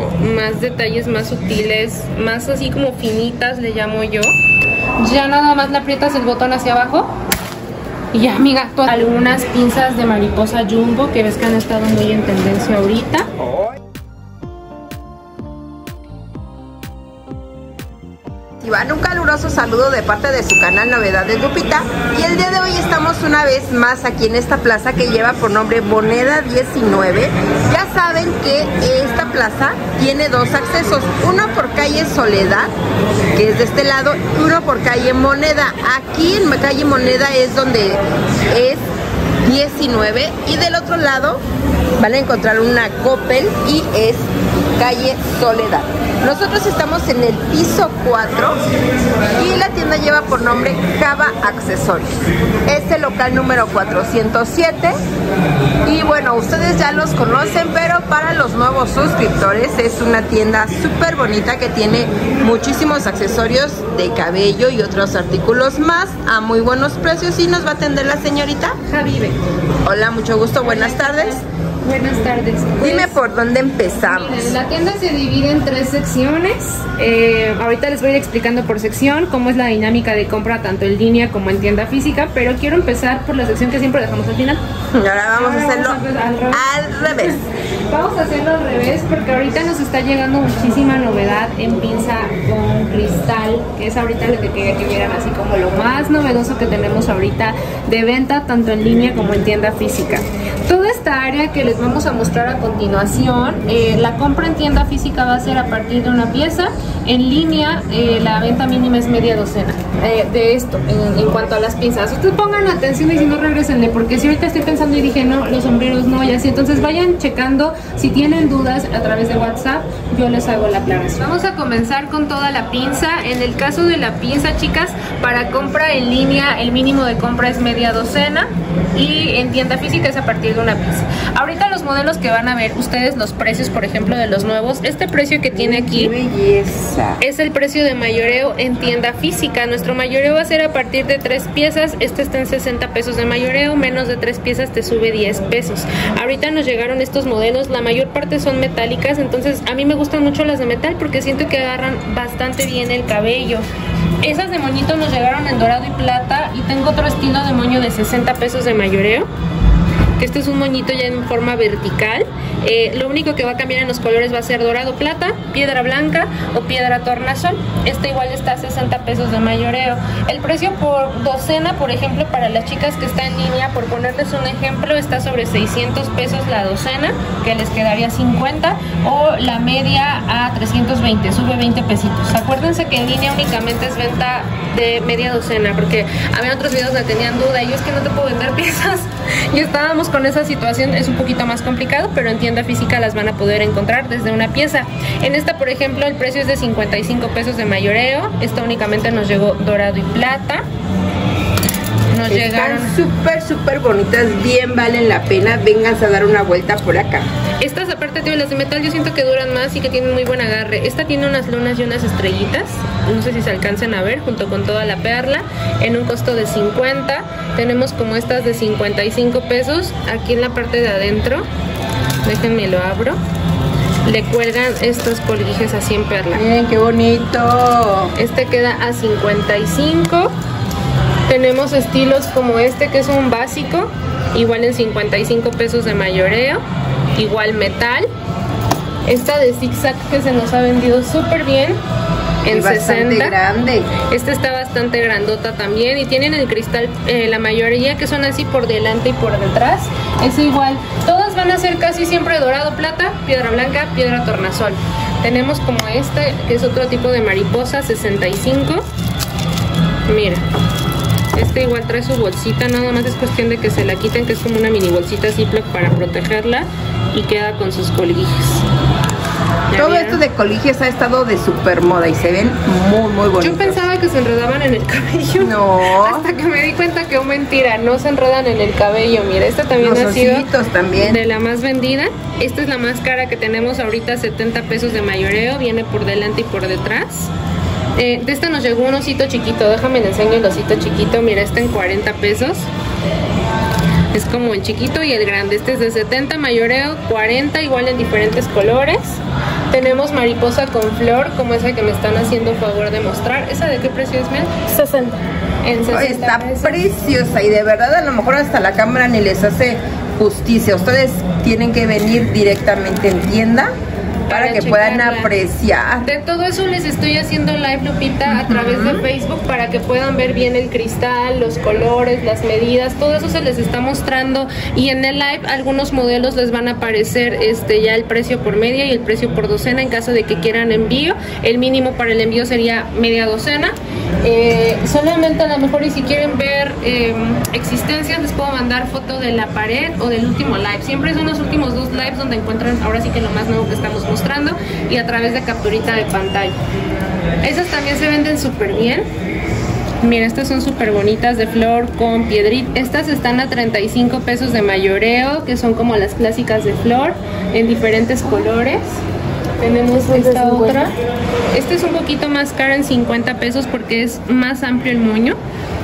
como más detalles, más sutiles, más así como finitas, le llamo yo. Ya nada más le aprietas el botón hacia abajo y ya, amiga, todas. Algunas pinzas de mariposa jumbo que ves que han estado muy en tendencia ahorita. Y van un caluroso saludo de parte de su canal Novedades Gupita. Y el día de hoy estamos una vez más aquí en esta plaza que lleva por nombre Moneda 19. Ya saben que esta plaza tiene dos accesos, uno por calle Soledad, que es de este lado, y uno por calle Moneda. Aquí en calle Moneda es donde es 19, y del otro lado van a encontrar una Coppel y es calle Soledad. Nosotros estamos en el piso 4 y la tienda lleva por nombre Hava Accesorios. Es el local número 407 y bueno, ustedes ya los conocen, pero para los nuevos suscriptores es una tienda súper bonita que tiene muchísimos accesorios de cabello y otros artículos más a muy buenos precios, y nos va a atender la señorita Javibe. Hola, mucho gusto, buenas tardes. Buenas tardes. Pues, dime por dónde empezamos. Miren, la tienda se divide en tres secciones. Ahorita les voy a ir explicando por sección cómo es la dinámica de compra tanto en línea como en tienda física, pero quiero empezar por la sección que siempre dejamos al final. Ahora vamos a hacerlo al revés. Vamos a hacerlo al revés porque ahorita nos está llegando muchísima novedad en pinza con cristal, que es ahorita lo que quería que vieran así como lo más novedoso que tenemos ahorita de venta tanto en línea como en tienda física. Toda esta área que les vamos a mostrar a continuación, la compra en tienda física va a ser a partir de una pieza. En línea, la venta mínima es media docena de esto en cuanto a las pinzas. Ustedes pongan atención y si no, regresenle, porque si ahorita estoy pensando y dije no, los sombreros no, y así, entonces vayan checando. Si tienen dudas a través de WhatsApp, yo les hago la aclaración. Vamos a comenzar con toda la pinza. En el caso de la pinza, chicas, para compra en línea, el mínimo de compra es media docena y en tienda física es a partir de una pinza. Ahorita los modelos que van a ver ustedes, los precios, por ejemplo, de los nuevos, este precio que tiene aquí es el precio de mayoreo en tienda física. Nuestro mayoreo va a ser a partir de 3 piezas. Este está en 60 pesos de mayoreo, menos de 3 piezas te sube 10 pesos. Ahorita nos llegaron estos modelos, la mayor parte son metálicas, entonces a mí me gustan mucho las de metal porque siento que agarran bastante bien el cabello. Esas de moñito nos llegaron en dorado y plata, y tengo otro estilo de moño de 60 pesos de mayoreo. Este es un moñito ya en forma vertical. Lo único que va a cambiar en los colores va a ser dorado plata, piedra blanca o piedra tornasol. Este igual está a 60 pesos de mayoreo. El precio por docena, por ejemplo, para las chicas que están en línea, por ponerles un ejemplo, está sobre 600 pesos la docena, que les quedaría 50, o la media a 320, sube 20 pesitos. Acuérdense que en línea únicamente es venta de media docena, porque había otros videos donde tenían duda y yo es que no te puedo vender piezas. Y estábamos con esa situación, es un poquito más complicado, pero en tienda física las van a poder encontrar desde una pieza. En esta, por ejemplo, el precio es de 55 pesos de mayoreo. Esta únicamente nos llegó dorado y plata. Nos llegaron súper bonitas, bien valen la pena, vénganse a dar una vuelta por acá. Estas, aparte, tío, las de metal yo siento que duran más y que tienen muy buen agarre. Esta tiene unas lunas y unas estrellitas, no sé si se alcanzan a ver, junto con toda la perla, en un costo de 50. Tenemos como estas de 55 pesos, aquí en la parte de adentro, déjenme lo abro. Le cuelgan estos colguijes así en perla. Miren qué bonito. Este queda a 55. Tenemos estilos como este, que es un básico, igual en 55 pesos de mayoreo, igual metal. Esta de zigzag que se nos ha vendido súper bien, en 60. Grande. Esta está bastante grandota también, y tienen el cristal, la mayoría que son así por delante y por detrás. Es igual, todas van a ser casi siempre dorado, plata, piedra blanca, piedra tornasol. Tenemos como este, que es otro tipo de mariposa, 65. Mira. Este igual trae su bolsita, nada más es cuestión de que se la quiten, que es como una mini bolsita Ziploc para protegerla, y queda con sus colguijes. Todo esto de colguijes ha estado de super moda y se ven muy bonitos. Yo pensaba que se enredaban en el cabello. No. Hasta que me di cuenta que es mentira, no se enredan en el cabello. Mira, esta también ha sido de la más vendida. Esta es la más cara que tenemos ahorita, 70 pesos de mayoreo, viene por delante y por detrás. De esta nos llegó un osito chiquito, déjame le enseño el osito chiquito, mira, está en 40 pesos. Es como el chiquito y el grande, este es de 70 mayoreo, 40, igual en diferentes colores. Tenemos mariposa con flor, como esa que me están haciendo favor de mostrar. ¿Esa de qué precio es, Mel? 60. En 60 está pesos. Preciosa, y de verdad a lo mejor hasta la cámara ni les hace justicia. Ustedes tienen que venir directamente en tienda para que puedan apreciar. De todo eso les estoy haciendo live, Lupita, a través de Facebook, para que puedan ver bien el cristal, los colores, las medidas, todo eso se les está mostrando. Y en el live algunos modelos les van a aparecer ya el precio por media y el precio por docena en caso de que quieran envío. El mínimo para el envío sería media docena. Solamente a lo mejor, y si quieren ver existencias, les puedo mandar foto de la pared o del último live. Siempre son los últimos dos lives donde encuentran ahora sí que lo más nuevo que estamos mostrando, y a través de capturita de pantalla. Esas también se venden súper bien. Mira, estas son súper bonitas, de flor con piedrita. Estas están a 35 pesos de mayoreo, que son como las clásicas de flor en diferentes colores. Tenemos esta otra. Este es un poquito más caro, en 50 pesos, porque es más amplio el moño.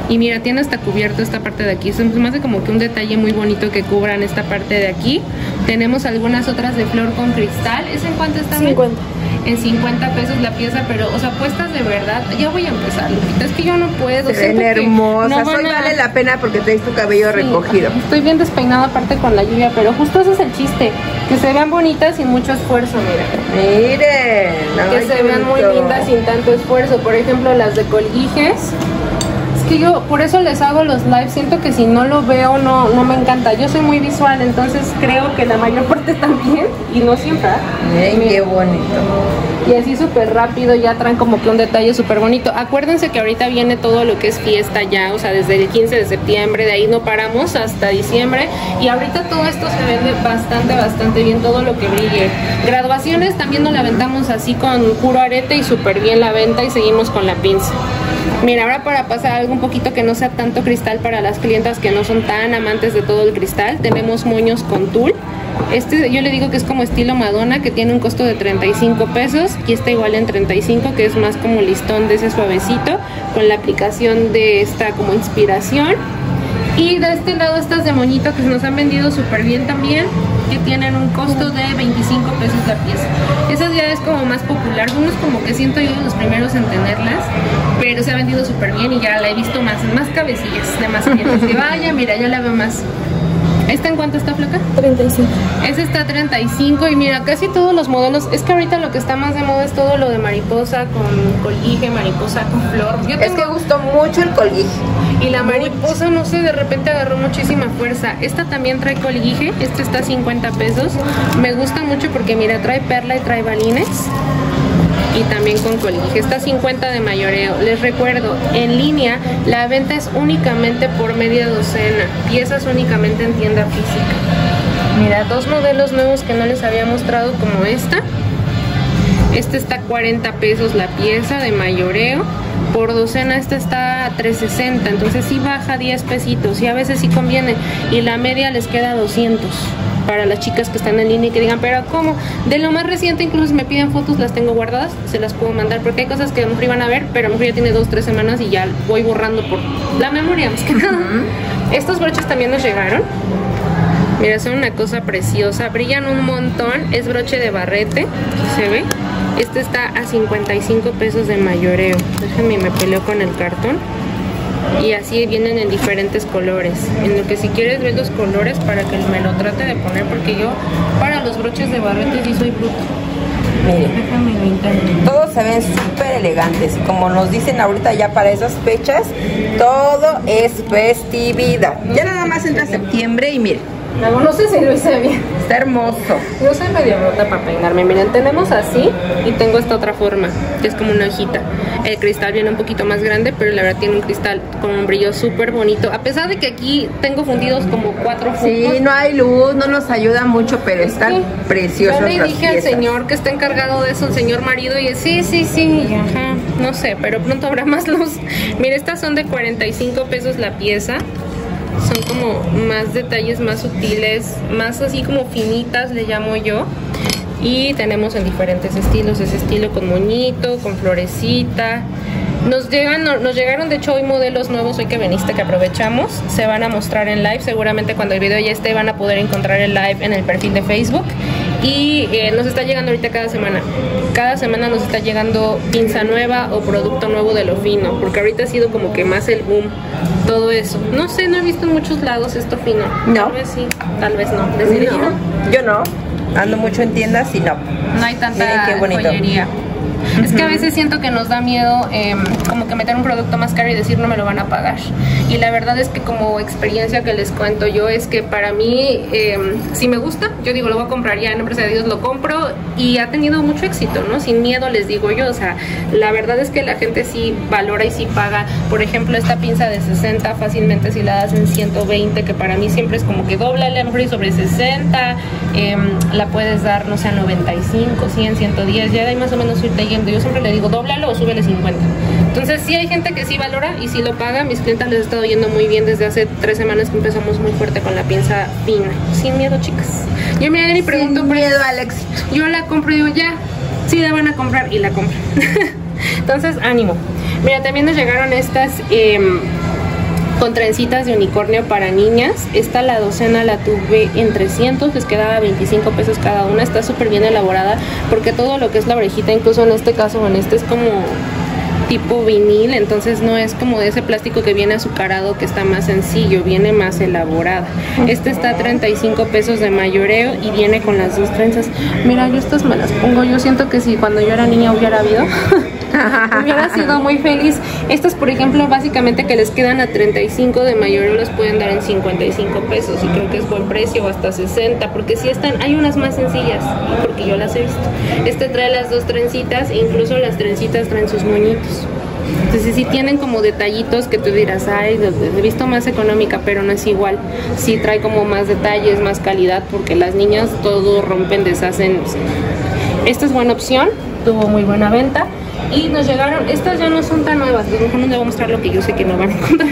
Y mira, tiene hasta cubierto esta parte de aquí. Se me hace como que un detalle muy bonito que cubran esta parte de aquí. Tenemos algunas otras de flor con cristal. ¿Es en cuánto está? 50. En 50 pesos la pieza, pero, o sea, puestas de verdad. Ya voy a empezar, Lupita, es que yo no puedo. Se ven hermosas. Hoy vale la pena porque tenés tu cabello recogido. Estoy bien despeinada aparte con la lluvia, pero justo ese es el chiste. Que se vean bonitas sin mucho esfuerzo, mira. Miren. Que se vean muy lindas sin tanto esfuerzo. Por ejemplo, las de colguijes. Que yo por eso les hago los lives, siento que si no lo veo no me encanta. Yo soy muy visual, entonces creo que la mayor parte también, y no siempre. Miren, qué bonito. Y así súper rápido ya traen como que un detalle súper bonito. Acuérdense que ahorita viene todo lo que es fiesta ya, o sea, desde el 15 de septiembre, de ahí no paramos hasta diciembre. Y ahorita todo esto se vende bastante bien, todo lo que brille. Graduaciones también nos la aventamos así con puro arete y súper bien la venta, y seguimos con la pinza. Mira, ahora para pasar algo un poquito que no sea tanto cristal, para las clientas que no son tan amantes de todo el cristal, tenemos moños con tul. Este yo le digo que es como estilo Madonna, que tiene un costo de 35 pesos y está igual en 35, que es más como listón de ese suavecito, con la aplicación de esta como inspiración. Y de este lado estas de moñito que nos han vendido súper bien también, que tienen un costo de 25 pesos la pieza. Esas ya es como más popular, unos como que siento yo los primeros en tenerlas, pero se ha vendido súper bien y ya la he visto más cabecillas de más clientes que vaya. Mira, ya la veo más. ¿Esta en cuánto está, Flaca? 35. Esa está a 35, y mira, casi todos los modelos. Es que ahorita lo que está más de moda es todo lo de mariposa con colguije, mariposa con flor. Yo tengo... Es que gustó mucho el colguije. Y la mariposa, no sé, de repente agarró muchísima fuerza. Esta también trae colguije, esta está a 50 pesos. Me gusta mucho porque mira, trae perla y trae balines. Y también con colguije, está 50 de mayoreo. Les recuerdo, en línea la venta es únicamente por media docena, piezas únicamente en tienda física. Mira, dos modelos nuevos que no les había mostrado, como esta. Esta está a 40 pesos la pieza de mayoreo. Por docena esta está a 360, entonces sí baja 10 pesitos y a veces sí conviene. Y la media les queda 200. Para las chicas que están en línea y que digan, pero ¿cómo? De lo más reciente, incluso me piden fotos, las tengo guardadas, se las puedo mandar, porque hay cosas que a lo mejor iban a ver, pero a lo mejor ya tiene 2 o 3 semanas y ya voy borrando por la memoria, más que nada. Estos broches también nos llegaron. Mira, son una cosa preciosa, brillan un montón, es broche de barrete, se ve. Este está a 55 pesos de mayoreo. Déjenme, me peleo con el cartón. Y así vienen en diferentes colores. En lo que si quieres ver los colores para que me lo trate de poner, porque yo para los broches de barrete sí soy bruto. Todos se ven súper elegantes. Como nos dicen ahorita ya para esas fechas, todo es festividad. Ya nada más entra septiembre y miren. No sé si lo hice bien. Está hermoso. No soy medio rota para peinarme. Miren, tenemos así y tengo esta otra forma, que es como una hojita. El cristal viene un poquito más grande, pero la verdad tiene un cristal con un brillo súper bonito. A pesar de que aquí tengo fundidos como 4 puntos. Sí, no hay luz, no nos ayuda mucho, pero están preciosos. Yo le dije al señor que está encargado de eso, el señor marido, y es sí. Ajá, no sé, pero pronto habrá más luz. Mira, estas son de 45 pesos la pieza. Son como más detalles, más sutiles, más así como finitas, le llamo yo. Y tenemos en diferentes estilos, ese estilo con moñito, con florecita. Nos llegaron de hecho hoy modelos nuevos, hoy que viniste, que aprovechamos. Se van a mostrar en live, seguramente cuando el video ya esté van a poder encontrar el live en el perfil de Facebook. y nos está llegando ahorita cada semana. Cada semana nos está llegando pinza nueva o producto nuevo de lo fino, porque ahorita ha sido como que más el boom, todo eso. No sé, no he visto en muchos lados esto fino. No. Tal vez sí, tal vez no. ¿Desde no, yo no. Ando mucho en tiendas y no. No hay tanta joyería. Es que a veces siento que nos da miedo como que meter un producto más caro y decir no me lo van a pagar. Y la verdad es que como experiencia que les cuento yo es que para mí, si me gusta, yo digo lo voy a comprar ya, en nombre de Dios lo compro. Y ha tenido mucho éxito, ¿no? Sin miedo les digo yo, o sea, la verdad es que la gente sí valora y sí paga. Por ejemplo, esta pinza de 60 fácilmente si la das en 120, que para mí siempre es como que dóblale, a lo mejor y sobre 60, la puedes dar, no sé, a 95, 100, 110, ya de ahí más o menos irte. Yo siempre le digo, dóblalo o súbele 50. Entonces sí hay gente que sí valora y sí lo paga. Mis clientes les ha estado yendo muy bien desde hace 3 semanas que empezamos muy fuerte con la pinza fina. Sin miedo, chicas. Yo me hagan y pregunto. Sin miedo, Alex. Yo la compro y digo, ya, sí la van a comprar y la compro. Entonces, ánimo. Mira, también nos llegaron estas con trencitas de unicornio para niñas. Esta la docena la tuve en 300, les quedaba 25 pesos cada una. Está súper bien elaborada porque todo lo que es la orejita, incluso en este caso, en este es como tipo vinil, entonces no es como de ese plástico que viene azucarado, que está más sencillo, viene más elaborada. Este está a 35 pesos de mayoreo y viene con las 2 trenzas. Mira, yo estas me las pongo, yo siento que si cuando yo era niña hubiera habido, hubiera sido muy feliz. Estas, por ejemplo, básicamente que les quedan a 35 de mayoreo, los pueden dar en 55 pesos y creo que es buen precio, hasta 60, porque si están, hay unas más sencillas, porque yo las he visto. Este trae las 2 trencitas e incluso las trencitas traen sus moñitos. Entonces sí tienen como detallitos que tú dirás, ay, he visto más económica, pero no es igual. Sí trae como más detalles, más calidad, porque las niñas todo rompen, deshacen. Esta es buena opción, tuvo muy buena venta. Y nos llegaron, estas ya no son tan nuevas, les voy a mostrar lo que yo sé que no van a encontrar.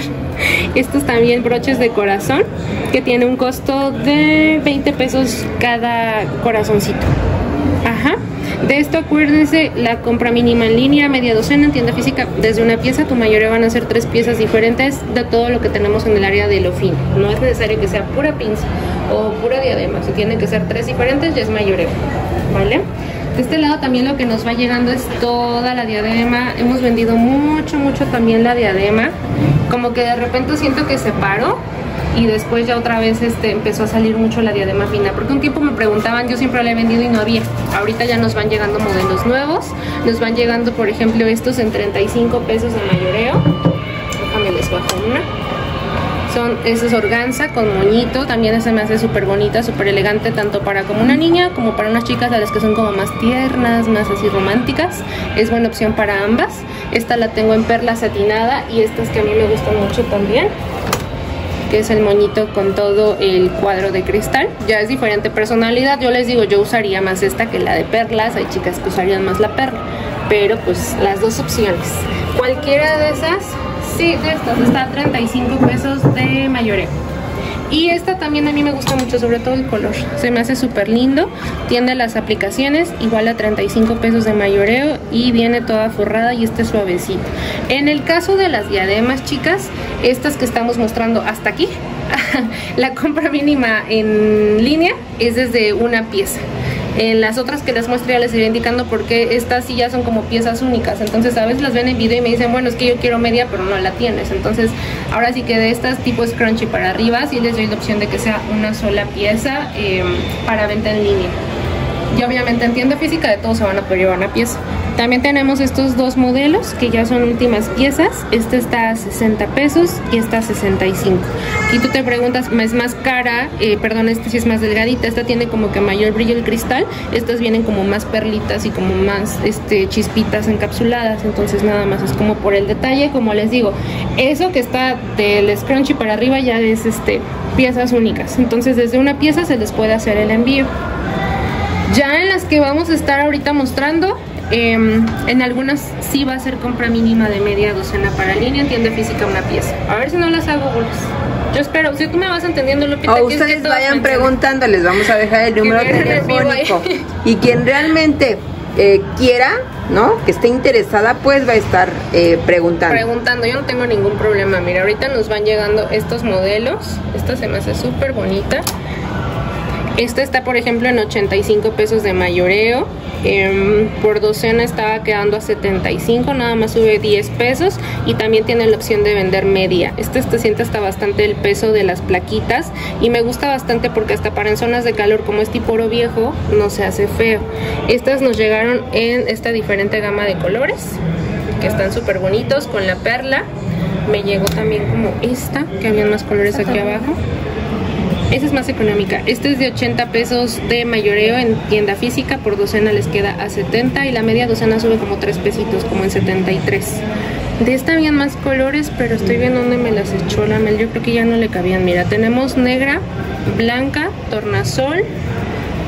Estos también broches de corazón, que tiene un costo de 20 pesos cada corazoncito. Ajá. De esto acuérdense, la compra mínima en línea, media docena en tienda física, desde una pieza, tu mayoría van a ser 3 piezas diferentes de todo lo que tenemos en el área de lo fino. No es necesario que sea pura pinza o pura diadema, si tienen que ser 3 diferentes ya es mayoreo, ¿vale? De este lado también lo que nos va llegando es toda la diadema. Hemos vendido mucho, mucho también la diadema. Como que de repente siento que se paró y después ya otra vez empezó a salir mucho la diadema fina, porque un tiempo me preguntaban, yo siempre la he vendido y no había. Ahorita ya nos van llegando modelos nuevos, nos van llegando, por ejemplo, estos en 35 pesos de mayoreo. Déjame les bajo una. Son, esa es organza con moñito, también esa me hace súper bonita, súper elegante, tanto para como una niña como para unas chicas a las que son como más tiernas, más así románticas. Es buena opción para ambas. Esta la tengo en perla satinada y estas que a mí me gustan mucho también, que es el moñito con todo el cuadro de cristal. Ya es diferente personalidad, yo les digo, yo usaría más esta que la de perlas, hay chicas que usarían más la perla, pero pues las dos opciones. Cualquiera de esas. Sí, de estas, está a 35 pesos de mayoreo. Y esta también a mí me gusta mucho, sobre todo el color. Se me hace súper lindo. Tiene las aplicaciones, igual a 35 pesos de mayoreo y viene toda forrada y este suavecito. En el caso de las diademas, chicas, estas que estamos mostrando hasta aquí, la compra mínima en línea es desde una pieza. En las otras que les muestro ya les iré indicando porque estas sí ya son como piezas únicas. Entonces a veces las ven en video y me dicen, bueno, es que yo quiero media, pero no la tienes. Entonces ahora sí que de estas tipo scrunchy para arriba sí les doy la opción de que sea una sola pieza para venta en línea. Y obviamente en tienda física de todos se van a poder llevar una pieza. También tenemos estos 2 modelos que ya son últimas piezas. Este está a 60 pesos y esta a 65. Y tú te preguntas, es más cara, perdón, esta sí es más delgadita. Esta tiene como que mayor brillo el cristal. Estas vienen como más perlitas y como más chispitas encapsuladas. Entonces nada más es como por el detalle. Como les digo, eso que está del scrunchy para arriba ya es piezas únicas. Entonces desde una pieza se les puede hacer el envío. Ya en las que vamos a estar ahorita mostrando, en algunas sí va a ser compra mínima de media docena para línea, en tienda física una pieza. A ver si no las hago bolas. Yo espero, si tú me vas entendiendo, Lupita. O ustedes que vayan preguntando, les vamos a dejar el número telefónico. Y quien realmente quiera, ¿no? Que esté interesada, pues va a estar preguntando. Yo no tengo ningún problema. Mira, ahorita nos van llegando estos modelos. Esta se me hace súper bonita. Esta está, por ejemplo, en 85 pesos de mayoreo. Por docena estaba quedando a 75, nada más sube 10 pesos. Y también tiene la opción de vender media. Este siente hasta bastante el peso de las plaquitas. Y me gusta bastante porque hasta para en zonas de calor, como es tipo oro viejo, no se hace feo. Estas nos llegaron en esta diferente gama de colores, que están súper bonitos, con la perla. Me llegó también como esta, que había más colores aquí abajo. Esta es más económica. Esta es de 80 pesos de mayoreo en tienda física. Por docena les queda a 70 y la media docena sube como 3 pesitos, como en 73. De esta habían más colores, pero estoy viendo dónde me las echó la Mel. Yo creo que ya no le cabían. Mira, tenemos negra, blanca, tornasol.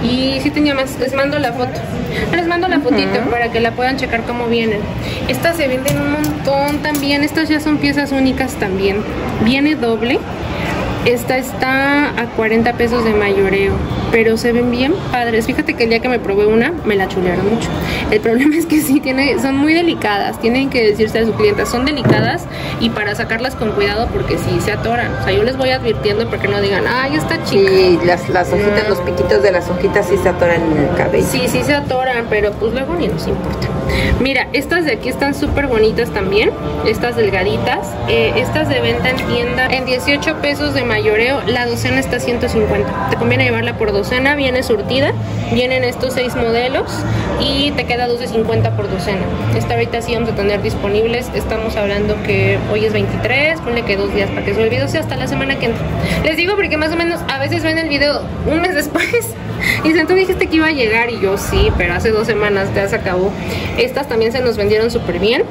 Y sí tenía más, les mando la foto. Les mando la fotito para que la puedan checar cómo vienen. Estas se venden un montón también. Estas ya son piezas únicas también. Viene doble. Esta está a 40 pesos de mayoreo, pero se ven bien padres. Fíjate que el día que me probé una, me la chulearon mucho. El problema es que sí, son muy delicadas, tienen que decirse a su clienta, son delicadas y para sacarlas con cuidado porque sí, se atoran. O sea, yo les voy advirtiendo para que no digan, ay, está chica. Y las hojitas, los piquitos de las hojitas sí se atoran en el cabello. Sí, sí se atoran, pero pues luego ni nos importa. Mira, estas de aquí están súper bonitas también, estas delgaditas. Estas de venta en tienda en 18 pesos de mayoreo. La docena está a 150. Te conviene llevarla por docena, viene surtida. Vienen estos 6 modelos y te queda 2 de 50 por docena. Esta ahorita sí vamos a tener disponibles. Estamos hablando que hoy es 23, ponle que 2 días para que se olvide, o sea, hasta la semana que entra. Les digo porque más o menos a veces ven el video un mes después y dicen, tú dijiste que iba a llegar, y yo sí, pero hace 2 semanas ya se acabó. Estas también se nos vendieron súper bien.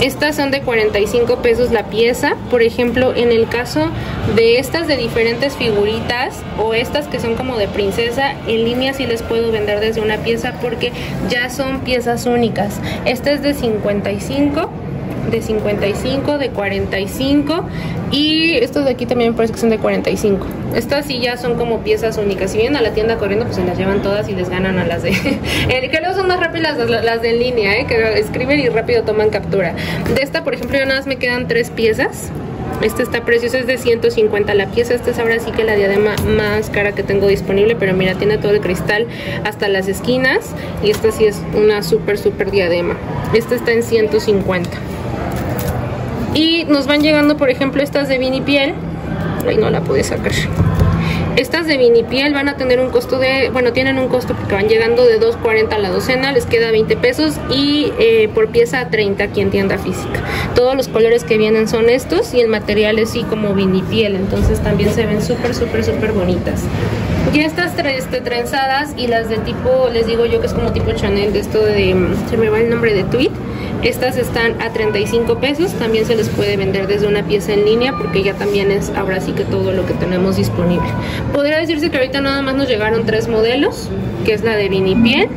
Estas son de 45 pesos la pieza. Por ejemplo, en el caso de estas de diferentes figuritas o estas que son como de princesa, en línea sí les puedo vender desde una pieza porque ya son piezas únicas. Esta es de 55, de 55, de 45, y estos de aquí también me parece que son de 45. Estas sí ya son como piezas únicas. Si vienen a la tienda corriendo, pues se las llevan todas y les ganan a las de... que luego son más rápidas las de en línea, que escriben y rápido toman captura. De esta, por ejemplo, ya nada más me quedan 3 piezas. Esta está preciosa, es de 150 la pieza. Esta es ahora sí que la diadema más cara que tengo disponible, pero mira, tiene todo de cristal hasta las esquinas. Y esta sí es una súper, súper diadema. Esta está en 150. Y nos van llegando, por ejemplo, estas de vinipiel. Ay, no la pude sacar. Estas de vinipiel van a tener un costo de... Bueno, tienen un costo porque van llegando de 2.40 a la docena. Les queda 20 pesos y por pieza a 30 aquí en tienda física. Todos los colores que vienen son estos y el material es sí como vinipiel. Entonces también se ven súper, súper, súper bonitas. Y estas trenzadas y las de tipo... Les digo yo que es como tipo Chanel, de esto de... Se me va el nombre de tweed. Estas están a 35 pesos, también se les puede vender desde una pieza en línea porque ya también es ahora sí que todo lo que tenemos disponible. Podría decirse que ahorita nada más nos llegaron 3 modelos, que es la de vinipiel,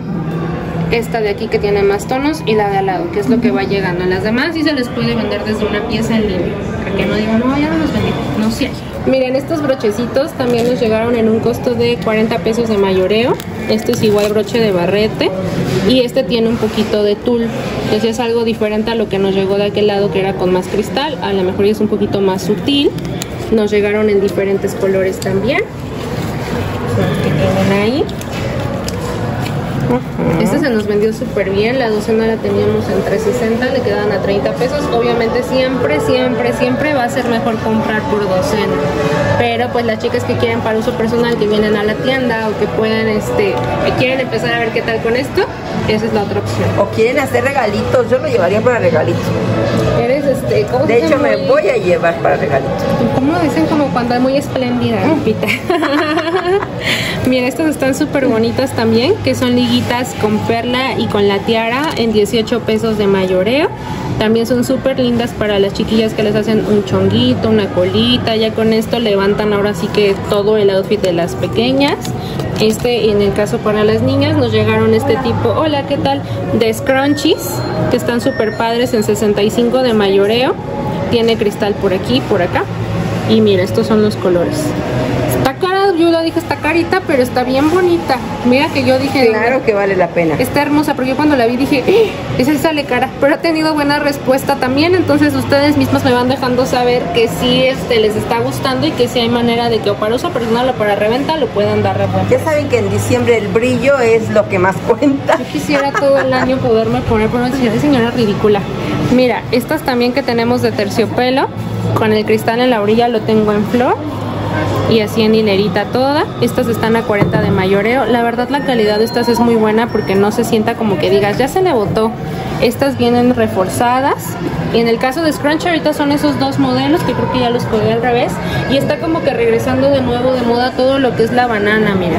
esta de aquí que tiene más tonos y la de al lado, que es lo que va llegando. Las demás sí se les puede vender desde una pieza en línea, para que no digan, no, ya no los vendimos, no sé. Miren, estos brochecitos también nos llegaron en un costo de 40 pesos de mayoreo. Este es igual broche de barrete y este tiene un poquito de tul. Entonces es algo diferente a lo que nos llegó de aquel lado que era con más cristal. A lo mejor es un poquito más sutil. Nos llegaron en diferentes colores también. Que tienen ahí. Este se nos vendió súper bien, la docena la teníamos en 3.60, le quedaban a 30 pesos. Obviamente siempre, siempre, siempre va a ser mejor comprar por docena. Pero pues las chicas que quieren para uso personal, que vienen a la tienda o que pueden, que quieren empezar a ver qué tal con esto, esa es la otra opción. O quieren hacer regalitos, yo lo llevaría para regalitos. Eres ¿cómo de hecho muy... me voy a llevar para regalitos. ¿Cómo dicen? Como cuando es muy espléndida, Lupita. Mira, estas están súper bonitas también, que son liguitas con perla y con la tiara en 18 pesos de mayoreo. También son súper lindas para las chiquillas que les hacen un chonguito, una colita. Ya con esto levantan ahora sí que todo el outfit de las pequeñas. En el caso para las niñas, nos llegaron tipo, hola, ¿qué tal? De scrunchies, que están súper padres en 65 de mayoreo. Tiene cristal por aquí, por acá. Y mira, estos son los colores. Yo ayuda, dije, está carita, pero está bien bonita. Mira que yo dije... Claro que vale la pena. Está hermosa, pero yo cuando la vi dije, esa sale cara. Pero ha tenido buena respuesta también, entonces ustedes mismos me van dejando saber que sí les está gustando y que sí hay manera de que o para uso personal o para reventa lo puedan dar de vuelta. Ya saben que en diciembre el brillo es lo que más cuenta. Yo quisiera todo el año poderme poner, pero no señora, señora ridícula. Mira, estas también que tenemos de terciopelo, con el cristal en la orilla lo tengo en flor. Y así en hilerita toda. Estas están a 40 de mayoreo. La verdad la calidad de estas es muy buena porque no se sienta como que digas, ya se le botó. Estas vienen reforzadas. Y en el caso de Scrunch ahorita son esos dos modelos que creo que ya los colgué al revés. Y está como que regresando de nuevo de moda todo lo que es la banana, mira.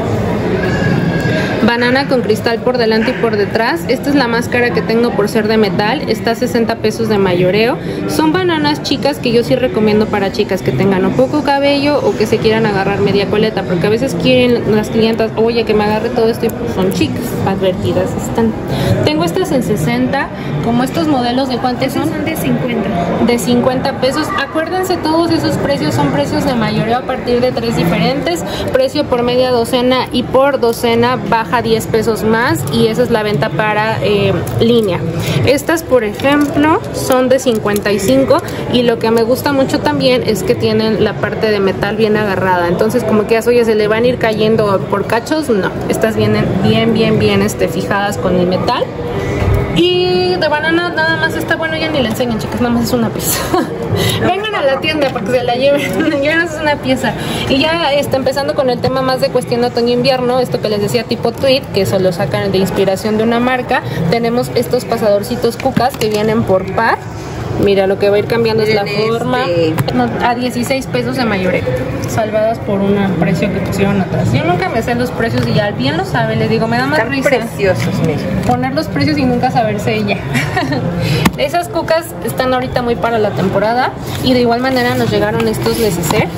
Banana con cristal por delante y por detrás. Esta es la máscara que tengo por ser de metal. Está a 60 pesos de mayoreo. Son bananas chicas que yo sí recomiendo para chicas que tengan un poco cabello o que se quieran agarrar media coleta, porque a veces quieren las clientas, oye, que me agarre todo esto, y pues son chicas, advertidas están. Tengo estas en 60, como estos modelos de guantes son de 50. De 50 pesos. Acuérdense, todos esos precios son precios de mayoreo a partir de 3 diferentes. Precio por media docena y por docena baja a 10 pesos más, y esa es la venta para línea. Estas, por ejemplo, son de 55, y lo que me gusta mucho también es que tienen la parte de metal bien agarrada, entonces como que oye, se le van a ir cayendo por cachos, no, estas vienen bien fijadas con el metal. Y de banana nada más está, bueno, ya ni la enseñan, chicas, nada más es una pieza. Vengan a la tienda para que se la lleven, ya no es una pieza. Y ya está empezando con el tema más de cuestión de otoño-invierno, esto que les decía tipo tweet, que eso lo sacan de inspiración de una marca. Tenemos estos pasadorcitos cucas que vienen por par. Mira, lo que va a ir cambiando es la forma. A 16 pesos de mayoreo. Salvadas por un precio que pusieron atrás. Yo nunca me sé los precios y ya bien lo sabe. Le digo, me da más risa. Están preciosos, mira. Poner los precios y nunca saberse ella. Esas cucas están ahorita muy para la temporada. Y de igual manera nos llegaron estos neceser.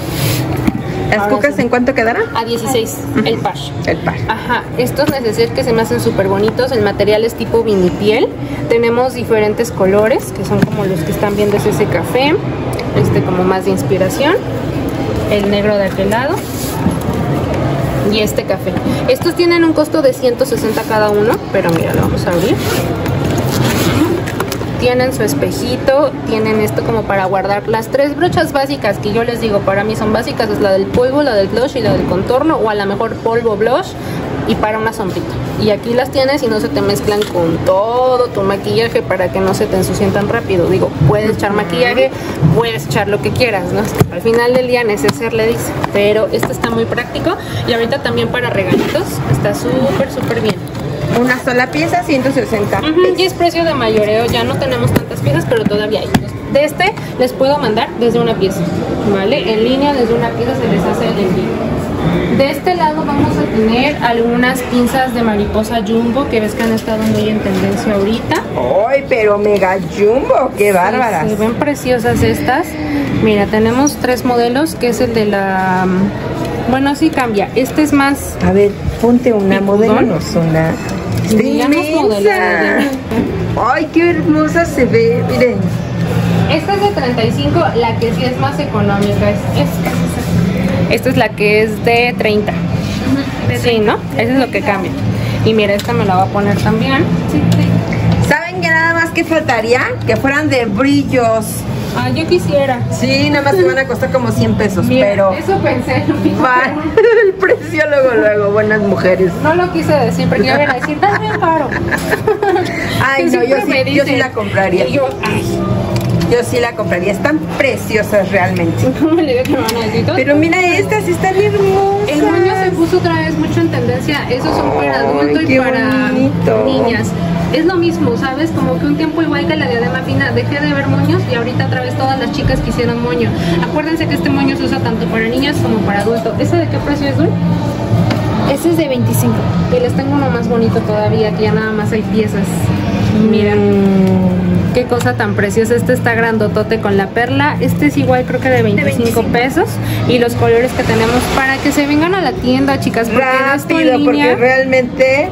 ¿Las cucas en cuánto quedarán? A 16, el par. El par. Ajá, estos neceser que se me hacen súper bonitos, el material es tipo vinipiel. Tenemos diferentes colores, que son como los que están viendo, es ese café, como más de inspiración, el negro de aquel lado y este café. Estos tienen un costo de 160 cada uno, pero mira, lo vamos a abrir. Tienen su espejito, tienen esto como para guardar las tres brochas básicas que yo les digo, para mí son básicas, es la del polvo, la del blush y la del contorno, o a lo mejor polvo, blush y para una sombrita. Y aquí las tienes y no se te mezclan con todo tu maquillaje para que no se te ensucien tan rápido. Digo, puedes echar maquillaje, puedes echar lo que quieras, ¿no? Al final del día neceser le dice, pero este está muy práctico. Y ahorita también para regalitos está súper bien. Una sola pieza, 160 pesos. Y es precio de mayoreo, ya no tenemos tantas piezas, pero todavía hay. De este les puedo mandar desde una pieza, ¿vale? En línea desde una pieza se les hace el envío. De este lado vamos a tener algunas pinzas de mariposa jumbo, que ves que han estado muy en tendencia ahorita. ¡Ay, pero mega jumbo! ¡Qué bárbaras! Se ven preciosas estas. Mira, tenemos tres modelos, que es el de la... Bueno, sí cambia. Este es más... A ver, ponte una, modelos, una... ¡Inmensa! ¡Ay, qué hermosa se ve! Miren. Esta es de 35, la que sí es más económica es esta. Esta es la que es de 30. Sí, ¿no? Eso es lo que cambia. Y mira, esta me la voy a poner también. ¿Saben que nada más que faltaría? Que fueran de brillos. Ah, yo quisiera. Sí, nada más te van a costar como 100 pesos, mira, pero... Eso pensé. Van el precio luego, buenas mujeres. No lo quise decir, porque iban a decir, dame un paro. Ay, no, yo sí la compraría. Y yo, ay, yo sí la compraría, están preciosas realmente. Pero mira, estas están hermosas. El moño se puso otra vez mucho en tendencia, esos son para adultos y para niñas. Es lo mismo, ¿sabes? Como que un tiempo igual que la diadema fina, dejé de ver moños y ahorita otra vez todas las chicas quisieron moño. Acuérdense que este moño se usa tanto para niñas como para adultos. ¿Esa de qué precio es, Dul? Este es de 25. Y les tengo uno más bonito todavía, que ya nada más hay piezas. Miren, qué cosa tan preciosa. Este está grandotote con la perla. Este es igual, creo que de 25 pesos. Y los colores que tenemos para que se vengan a la tienda, chicas. Rápido, porque realmente...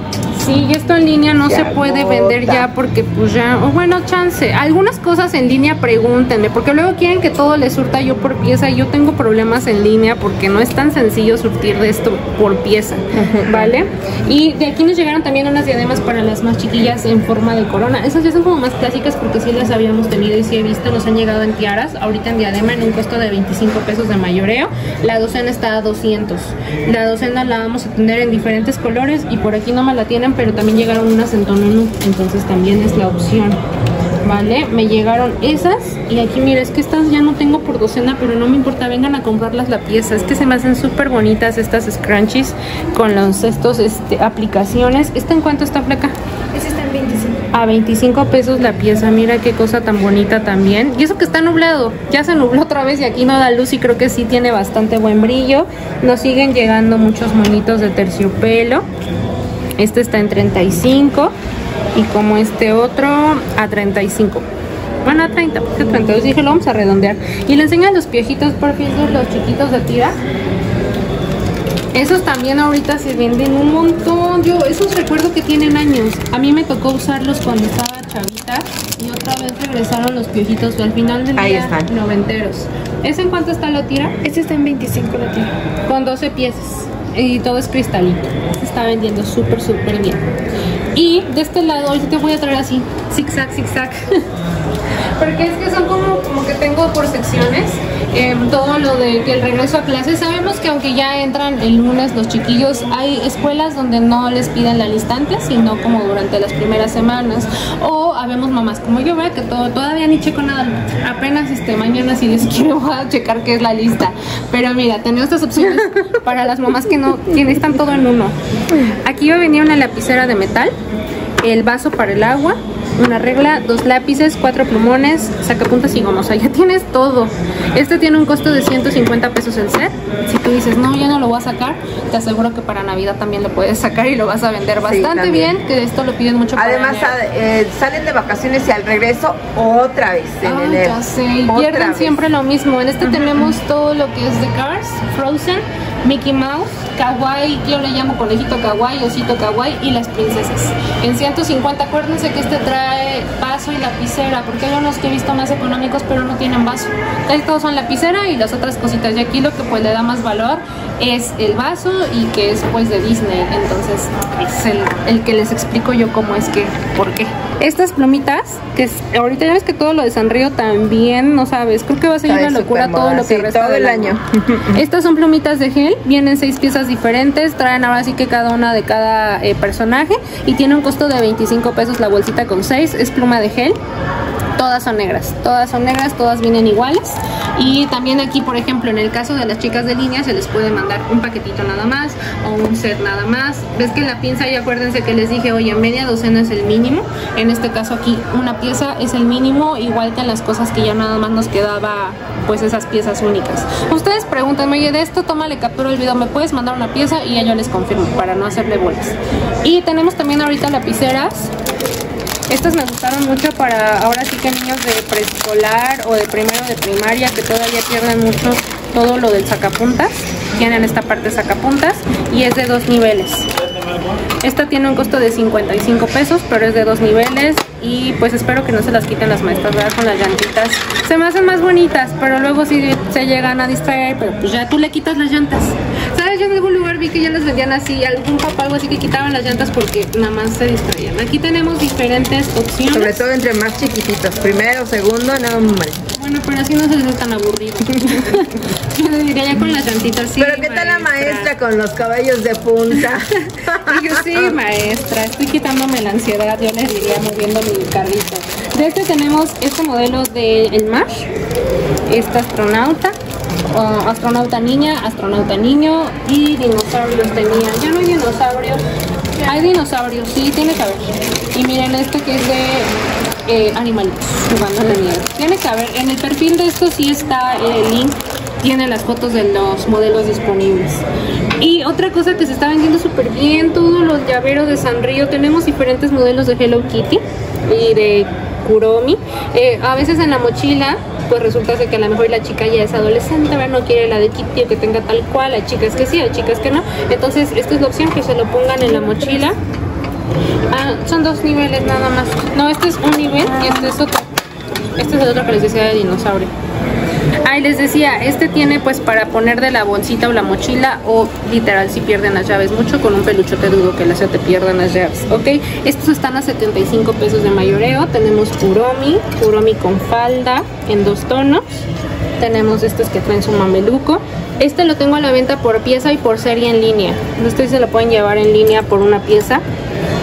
Sí, y esto en línea no se puede vender ya porque pues ya, oh, bueno, chance. Algunas cosas en línea pregúntenme, porque luego quieren que todo les surta yo por pieza y yo tengo problemas en línea porque no es tan sencillo surtir de esto por pieza, ¿vale? Y de aquí nos llegaron también unas diademas para las más chiquillas en forma de corona. Esas ya son como más clásicas porque sí las habíamos tenido y sí he visto, nos han llegado en tiaras, ahorita en diadema en un costo de 25 pesos de mayoreo. La docena está a 200. La docena la vamos a tener en diferentes colores y por aquí no me la tienen, pero también llegaron unas en tono nude, entonces también es la opción, ¿vale? Me llegaron esas y aquí mira, es que estas ya no tengo por docena, pero no me importa, vengan a comprarlas la pieza. Es que se me hacen súper bonitas estas scrunchies con los estos aplicaciones. ¿Esta en cuánto está, flaca? Esta está en 25. A 25 pesos la pieza, mira qué cosa tan bonita también. Y eso que está nublado, ya se nubló otra vez y aquí no da luz y creo que sí tiene bastante buen brillo. Nos siguen llegando muchos monitos de terciopelo. Este está en 35 y como este otro a 35. Bueno, a 30, porque 32 dije, lo vamos a redondear. Y le enseñan los piojitos, por fin, los chiquitos de tira. Esos también ahorita se venden un montón. Yo esos recuerdo que tienen años. A mí me tocó usarlos cuando estaba chavita y otra vez regresaron los piojitos. Al final del día, están noventeros. ¿Ese en cuánto está la tira? Este está en 25 la tira. Con 12 piezas. Y todo es cristalito. Se está vendiendo súper, súper bien. Y de este lado, hoy te voy a traer así, zigzag, zigzag. Porque es que son como que tengo por secciones. Todo lo de que el regreso a clases, sabemos que aunque ya entran el lunes los chiquillos, hay escuelas donde no les piden la lista antes, sino como durante las primeras semanas. O habemos mamás como yo, ¿verdad? Que todavía ni checo nada, apenas mañana si les quiero voy a checar qué es la lista. Pero mira, tenemos estas opciones para las mamás que no necesitan todo en uno. Aquí va a venir una lapicera de metal, el vaso para el agua, una regla, dos lápices, cuatro plumones, sacapuntas y goma. O sea, ya tienes todo. Este tiene un costo de 150 pesos el set. Si tú dices, no, ya no lo voy a sacar, te aseguro que para Navidad también lo puedes sacar y lo vas a vender bastante bien, que esto lo piden mucho. Además, salen de vacaciones y al regreso otra vez. Ya sé, y pierden siempre lo mismo. En este tenemos todo lo que es de Cars, Frozen, Mickey Mouse, Kawaii, yo le llamo conejito Kawaii, osito Kawaii y las princesas. En 150, acuérdense que este trae vaso y lapicera, porque hay unos que he visto más económicos pero no tienen vaso. Estos son lapicera y las otras cositas. Y aquí lo que pues le da más valor es el vaso y que es pues de Disney. Entonces es el que les explico yo cómo es que, por qué. Estas plumitas, que ahorita ya ves que todo lo de Sanrio también, no sabes, creo que va a ser una locura todo lo que resta del año. Estas son plumitas de gel, vienen 6 piezas diferentes, traen ahora sí que cada una de cada personaje y tiene un costo de 25 pesos la bolsita con 6, es pluma de gel. Todas son negras, todas son negras, todas vienen iguales. Y también aquí, por ejemplo, en el caso de las chicas de línea, se les puede mandar un paquetito nada más o un set nada más. Ves que la pinza, y acuérdense que les dije, oye, media docena es el mínimo. En este caso aquí, una pieza es el mínimo, igual que en las cosas que ya nada más nos quedaba, pues esas piezas únicas. Ustedes pregúntenme, oye, de esto, tómale captura al video, ¿me puedes mandar una pieza? Y ya yo les confirmo, para no hacerle bolas. Y tenemos también ahorita lapiceras. Estas me gustaron mucho para ahora sí que niños de preescolar o de primero de primaria que todavía pierden mucho todo lo del sacapuntas. Tienen esta parte de sacapuntas y es de 2 niveles. Esta tiene un costo de 55 pesos, pero es de 2 niveles y pues espero que no se las quiten las maestras, ¿verdad? Con las llantitas. Se me hacen más bonitas, pero luego sí se llegan a distraer, pero pues ya tú le quitas las llantas. ¿Sabes? Yo en algún lugar vi que ya las vendían así, algún papá algo así que quitaban las llantas porque nada más se distraían. Aquí tenemos diferentes opciones. Sobre todo entre más chiquititos, primero, segundo, nada más. Bueno, pero así no se les hace tan aburrido. Yo les diría ya con las llantitas, sí. Pero ¿qué tal la maestra con los caballos de punta? Digo, sí, maestra, estoy quitándome la ansiedad, yo les diría moviendo mi carrito. De este tenemos este modelo de el mar, esta astronauta, astronauta niña, astronauta niño y dinosaurios tenía. Ya no hay dinosaurios. Hay dinosaurios, sí, tiene que haber. Y miren esto que es de animalitos jugando en la nieve. Tiene que haber, en el perfil de esto sí está el link, tiene las fotos de los modelos disponibles. Y otra cosa que se está vendiendo súper bien, todos los llaveros de Sanrio. Tenemos diferentes modelos de Hello Kitty y de Kuromi. A veces en la mochila pues resulta que a lo mejor la chica ya es adolescente, ¿ver? No quiere la de Kitty o que tenga tal cual, hay chicas que sí, hay chicas que no. Entonces esta es la opción, que se lo pongan en la mochila Ah, son dos niveles nada más. No, este es un nivel y este es otro. Este es el otro que les decía de dinosaurio. Ah, y les decía, este tiene pues para poner de la bolsita o la mochila, o literal si pierden las llaves mucho, con un peluche te dudo que se te pierdan las llaves, ¿ok? Estos están a 75 pesos de mayoreo. Tenemos Kuromi, Kuromi con falda en 2 tonos. Tenemos estos que traen su mameluco. Este lo tengo a la venta por pieza y por serie en línea. Ustedes se lo pueden llevar en línea por una pieza.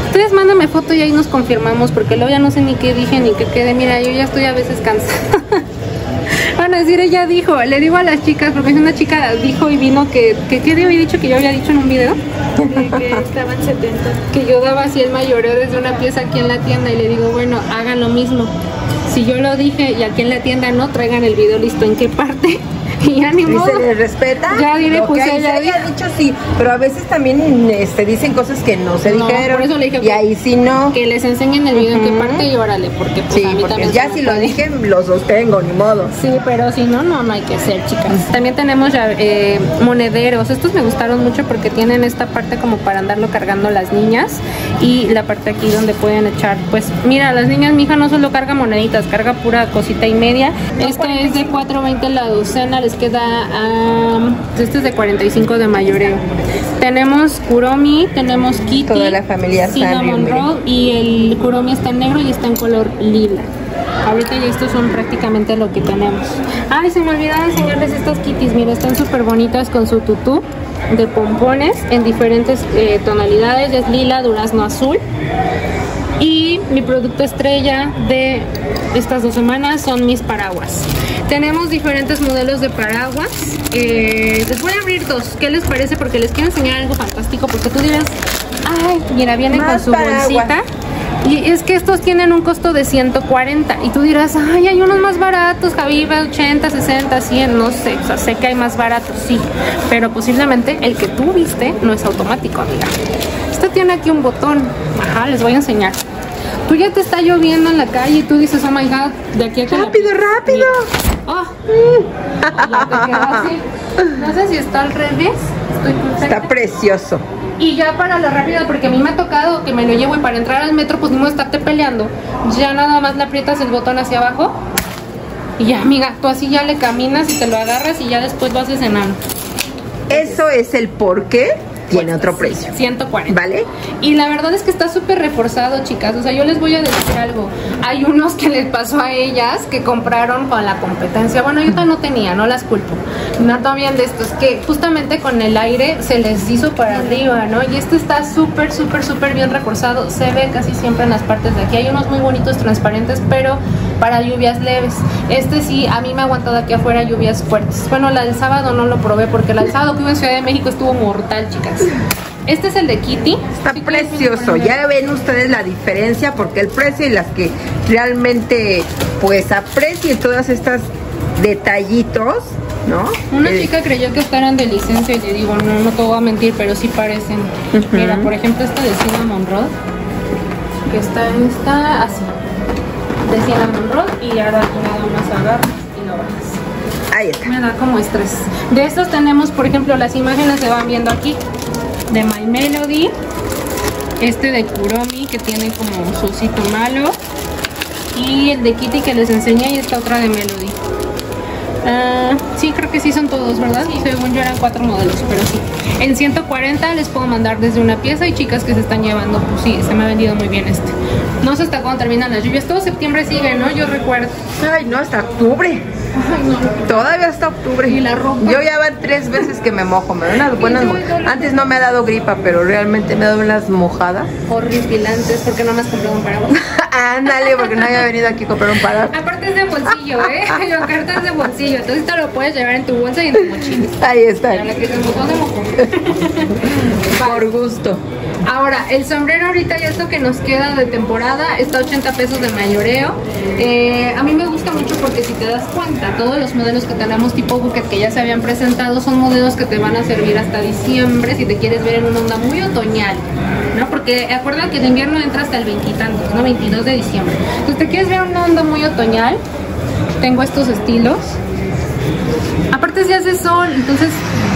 Ustedes mándame foto y ahí nos confirmamos, porque luego ya no sé ni qué dije ni qué quedé. Mira, yo ya estoy a veces cansada. Bueno, decir, ella dijo, le digo a las chicas, porque una chica dijo y vino que ¿qué había dicho que yo había dicho en un video? Que estaban 70. Que yo daba así el mayoreo desde una pieza aquí en la tienda, y le digo, bueno, hagan lo mismo. Si yo lo dije y aquí en la tienda no, traigan el video listo en qué parte. Y ya ni modo. Se les respeta. Ya diré, pues ella había dicho sí, pero a veces también dicen cosas que no se dijeron. Por eso le dije, y ahí sí no. Que les enseñen el video en qué parte y órale, porque pues sí, a mí también. Ya si lo dije, lo sostengo, ni modo. Sí, pero si no, no hay que ser, chicas. También tenemos monederos. Estos me gustaron mucho porque tienen esta parte como para andarlo cargando las niñas, y la parte aquí donde pueden echar, pues mira, las niñas, mi hija no solo carga moneditas, carga pura cosita y media. Este es de 4.20 la docena. Les queda este es de 45 de mayoreo. Tenemos Kuromi, tenemos Kitty, toda la familia Cinnamon Roll, y el Kuromi está en negro y está en color lila. Ahorita ya estos son prácticamente lo que tenemos. Ay, se me olvidaba enseñarles estas kitties. Mira, están súper bonitas con su tutú de pompones en diferentes tonalidades. Es lila, durazno, azul. Y mi producto estrella de estas 2 semanas son mis paraguas. Tenemos diferentes modelos de paraguas. Les voy a abrir 2. ¿Qué les parece? Porque les quiero enseñar algo fantástico. Porque tú dirás, ay, mira, vienen con su bolsita. Y es que estos tienen un costo de 140. Y tú dirás, ay, hay unos más baratos, Javibe, 80, 60, 100, no sé. O sea, sé que hay más baratos, sí. Pero posiblemente el que tú viste no es automático, amiga. Este tiene aquí un botón. Ajá, les voy a enseñar. Tú ya te está lloviendo en la calle y tú dices, oh my god, de aquí a acá. ¡Rápido, rápido! Oh. No sé si está al revés. Está precioso. Y ya para la rápida, porque a mí me ha tocado que me lo llevo y para entrar al metro, pues no estarte peleando. Ya nada más le aprietas el botón hacia abajo y ya, amiga, tú así ya le caminas y te lo agarras y ya después lo haces enano. Eso es el porqué. Tiene otro precio. 140. ¿Vale? Y la verdad es que está súper reforzado, chicas. O sea, yo les voy a decir algo. Hay unos que les pasó a ellas que compraron con la competencia. Bueno, yo no tenía, no las culpo. No también de estos que justamente con el aire se les hizo para arriba, ¿no? Y este está súper, súper, súper bien reforzado. Se ve casi siempre en las partes de aquí. Hay unos muy bonitos transparentes, pero para lluvias leves. Este sí, a mí me ha aguantado aquí afuera lluvias fuertes. Bueno, la del sábado no lo probé porque la del sábado que hubo en Ciudad de México estuvo mortal, chicas. Este es el de Kitty. Está precioso. Ya ven ustedes la diferencia, porque el precio y las que realmente pues aprecien todas estas detallitos, ¿no? Una chica creyó que estaban de licencia y le digo, no, no te voy a mentir, pero sí parecen. Mira, por ejemplo, este de Cinnamon Roll, que está así. De Cinnamon Roll, y ahora tú nada más agarras y lo bajas. Ahí está. Me da como estrés. De estos tenemos, por ejemplo, las imágenes se van viendo aquí. De My Melody, este de Kuromi que tiene como su osito malo, y el de Kitty que les enseñé, y esta otra de Melody. Sí, creo que sí son todos, ¿verdad? Y según yo eran 4 modelos, pero sí. En 140 les puedo mandar desde una pieza, y chicas que se están llevando, pues sí, se me ha vendido muy bien este. No sé hasta cuándo terminan las lluvias, todo septiembre sigue, ¿no? Yo recuerdo. Ay, no, hasta octubre. Ay, no. Todavía hasta octubre. ¿Y la ropa? Yo ya van 3 veces que me mojo, me dan unas buenas mojadas. Antes no me ha dado gripa, pero realmente me ha dado unas mojadas horripilantes, porque no me has comprado un paraguas. Ándale, porque no había venido aquí a comprar un paraguas. Aparte es de bolsillo, ¿eh? La carta es de bolsillo, entonces te lo puedes llevar en tu bolsa y en tu mochila. Ahí está. La que se mojó, se mojó. Por gusto. Ahora, el sombrero ahorita ya esto que nos queda de temporada está a 80 pesos de mayoreo. A mí me gusta mucho porque si te das cuenta, todos los modelos que tenemos tipo bucket que ya se habían presentado son modelos que te van a servir hasta diciembre si te quieres ver en una onda muy otoñal, ¿no? Porque acuérdate que el invierno entra hasta el 20 y tantos, ¿no? 22 de diciembre. Entonces te quieres ver en una onda muy otoñal, tengo estos estilos. Aparte si hace sol, entonces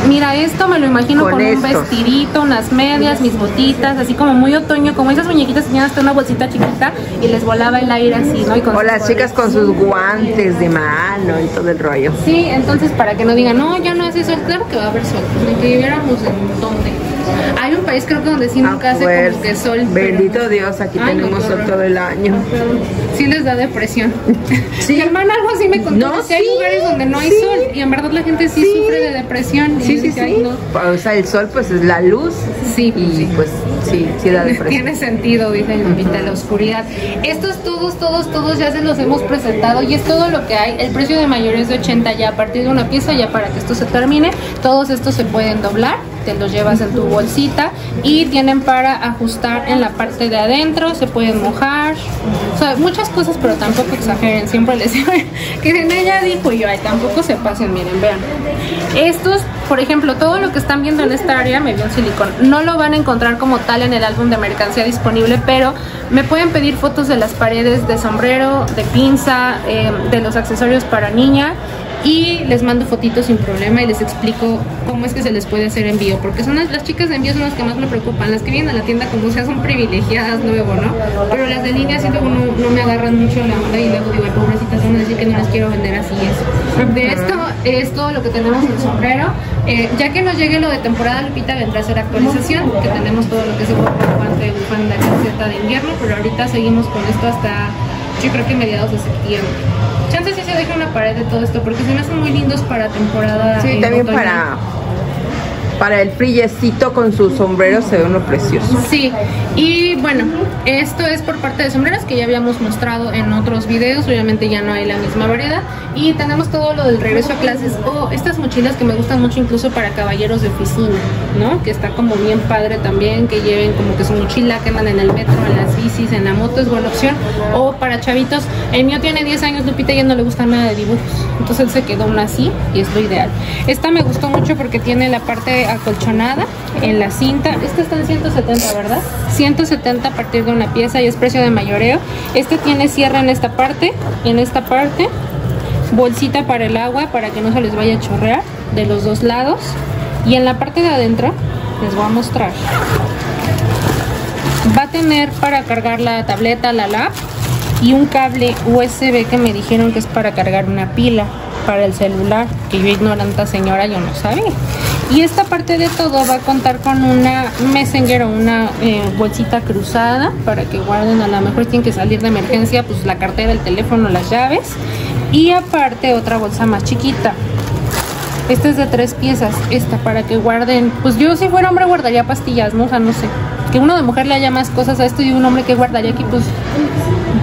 Mira, esto me lo imagino con un vestidito, unas medias, mis botitas, así como muy otoño, como esas muñequitas tenían hasta una bolsita chiquita y les volaba el aire así, ¿no? Y con o las chicas con sus guantes de mano y todo el rollo. Sí, entonces para que no digan, no, ya no hace sol, claro que va a haber sol, ni que viviéramos en donde. Hay un país creo que donde sí nunca hace como que sol. Bendito pero... Dios, aquí ay, tenemos sol todo el año. Sí les da depresión. Sí. Mi hermana algo así me contó que hay lugares donde no hay sol y en verdad la gente sí, sufre de depresión. Sí, sí, sí. No. O sea, el sol pues es la luz. Sí. Y pues sí, sí da depresión. Tiene sentido, dice Lupita, la oscuridad. Estos todos ya se los hemos presentado y es todo lo que hay. El precio de mayor es de 80 ya a partir de una pieza ya para que esto se termine. Todos estos se pueden doblar, te los llevas en tu bolsita y tienen para ajustar en la parte de adentro, se pueden mojar, o sea, muchas cosas, pero tampoco exageren, siempre les digo que ella dijo y yo, ay, tampoco se pasen, miren, vean. Estos, por ejemplo, todo lo que están viendo en esta área, me dio un silicón, no lo van a encontrar como tal en el álbum de mercancía disponible, pero me pueden pedir fotos de las paredes de sombrero, de pinza, de los accesorios para niña. Y les mando fotitos sin problema y les explico cómo es que se les puede hacer envío. Porque son las chicas de envío son las que más me preocupan. Las que vienen a la tienda como sea son privilegiadas luego, ¿no? Pero las de línea sí luego no me agarran mucho la onda y luego digo, pobrecitas, van a decir que no las quiero vender así eso. De esto es todo lo que tenemos en el sombrero. Ya que nos llegue lo de temporada, Lupita, vendrá a ser actualización, que tenemos todo lo que se puede guante, bufanda, calceta de invierno. Pero ahorita seguimos con esto hasta, yo creo que mediados de septiembre. Chances sí se deja una pared de todo esto, porque se me hacen muy lindos para temporada. Sí, también otoño. Para el frillecito con sus sombreros se ve uno precioso. Sí, y bueno, esto es por parte de sombreros que ya habíamos mostrado en otros videos, obviamente ya no hay la misma variedad. Y tenemos todo lo del regreso a clases, estas mochilas que me gustan mucho incluso para caballeros de oficina, ¿no? Que está como bien padre también, que lleven como que su mochila, que andan en el metro, en las bicis, en la moto, es buena opción. O para chavitos, el mío tiene 10 años, Lupita, ya no le gusta nada de dibujos, entonces él se quedó una así y es lo ideal. Esta me gustó mucho porque tiene la parte acolchonada en la cinta, esta está en 170, ¿verdad? 170 a partir de una pieza y es precio de mayoreo. Este tiene cierre en esta parte, bolsita para el agua para que no se les vaya a chorrear de los dos lados, y en la parte de adentro les voy a mostrar, va a tener para cargar la tableta, la lap y un cable USB que me dijeron que es para cargar una pila para el celular, que yo ignorante señora yo no sabía. Y esta parte de todo va a contar con una messenger o una bolsita cruzada para que guarden, a lo mejor tienen que salir de emergencia, pues la cartera, el teléfono, las llaves. Y aparte otra bolsa más chiquita. Esta es de 3 piezas. Esta para que guarden. Pues yo si fuera hombre guardaría pastillas, ¿no? O sea, no sé. Que uno de mujer le haya más cosas a esto y un hombre que guardaría aquí, pues...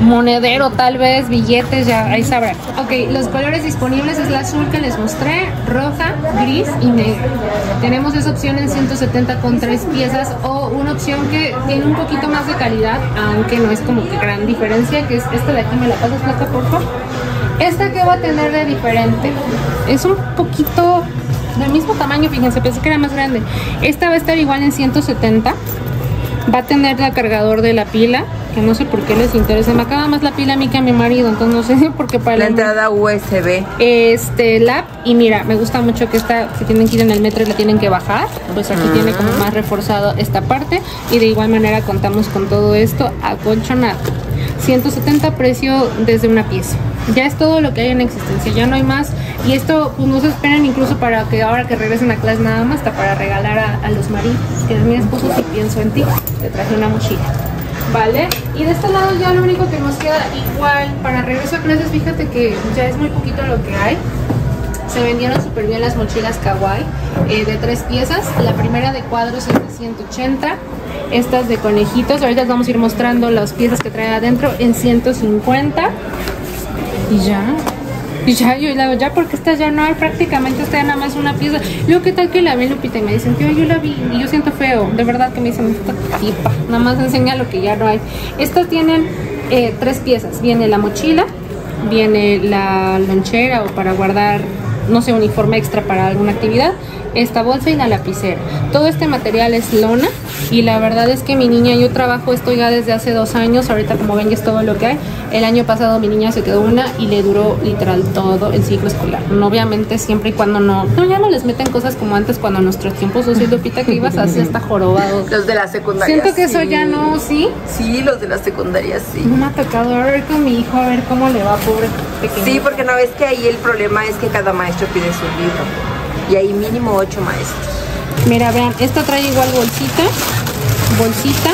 monedero tal vez, billetes, ya ahí sabrán. Ok, los colores disponibles es la azul que les mostré, roja, gris y negro. Tenemos esa opción en 170 con 3 piezas o una opción que tiene un poquito más de calidad, aunque no es como que gran diferencia, que es esta de aquí. ¿Me la pasas, Plata, por favor? Esta que va a tener de diferente es un poquito del mismo tamaño, fíjense, pensé que era más grande. Esta va a estar igual en 170, va a tener el cargador de la pila. No sé por qué les interesa, me acaba más la pila a mí que a mi marido, entonces no sé por qué. Para la entrada USB, lap, y mira, me gusta mucho que esta, si tienen que ir en el metro y la tienen que bajar, pues aquí tiene como más reforzado esta parte, y de igual manera contamos con todo esto acolchonado. 170 precio desde una pieza. Ya es todo lo que hay en existencia, ya no hay más. Y esto pues no se esperan incluso para que ahora que regresen a clase, nada más, hasta para regalar a los maridos. Que es mi esposo, si pienso en ti, te traje una mochila. Vale, y de este lado ya lo único que nos queda igual para regreso a clases, fíjate que ya es muy poquito lo que hay. Se vendieron súper bien las mochilas kawaii de 3 piezas. La primera de cuadros es de 180. Estas de conejitos, ahorita les vamos a ir mostrando las piezas que traen adentro, en 150. Y ya... yo la veo ya, porque esta ya no hay, prácticamente está nada más una pieza. Luego, ¿qué tal que la vi, Lupita? Y me dicen, tío, yo la vi y yo siento feo. De verdad que me dicen, tipa, nada más enseña lo que ya no hay. Estas tienen 3 piezas. Viene la mochila, viene la lonchera o para guardar, no sé, uniforme extra para alguna actividad, esta bolsa y la lapicera. Todo este material es lona, y la verdad es que mi niña, yo trabajo esto ya desde hace 2 años, ahorita como ven ya es todo lo que hay. El año pasado mi niña se quedó una y le duró literal todo el ciclo escolar. Obviamente siempre y cuando ya no les meten cosas como antes cuando en nuestros tiempos, o sea, Lupita, que ibas así hasta jorobados. Los de la secundaria. Siento que sí. Eso ya no, ¿sí? Sí, los de la secundaria, sí. Me ha tocado a ver con mi hijo, a ver cómo le va, pobre pequeño. Sí, porque no ves que ahí el problema es que cada maestro pide su libro. Y hay mínimo 8 maestros. Mira, vean, esta trae igual bolsita,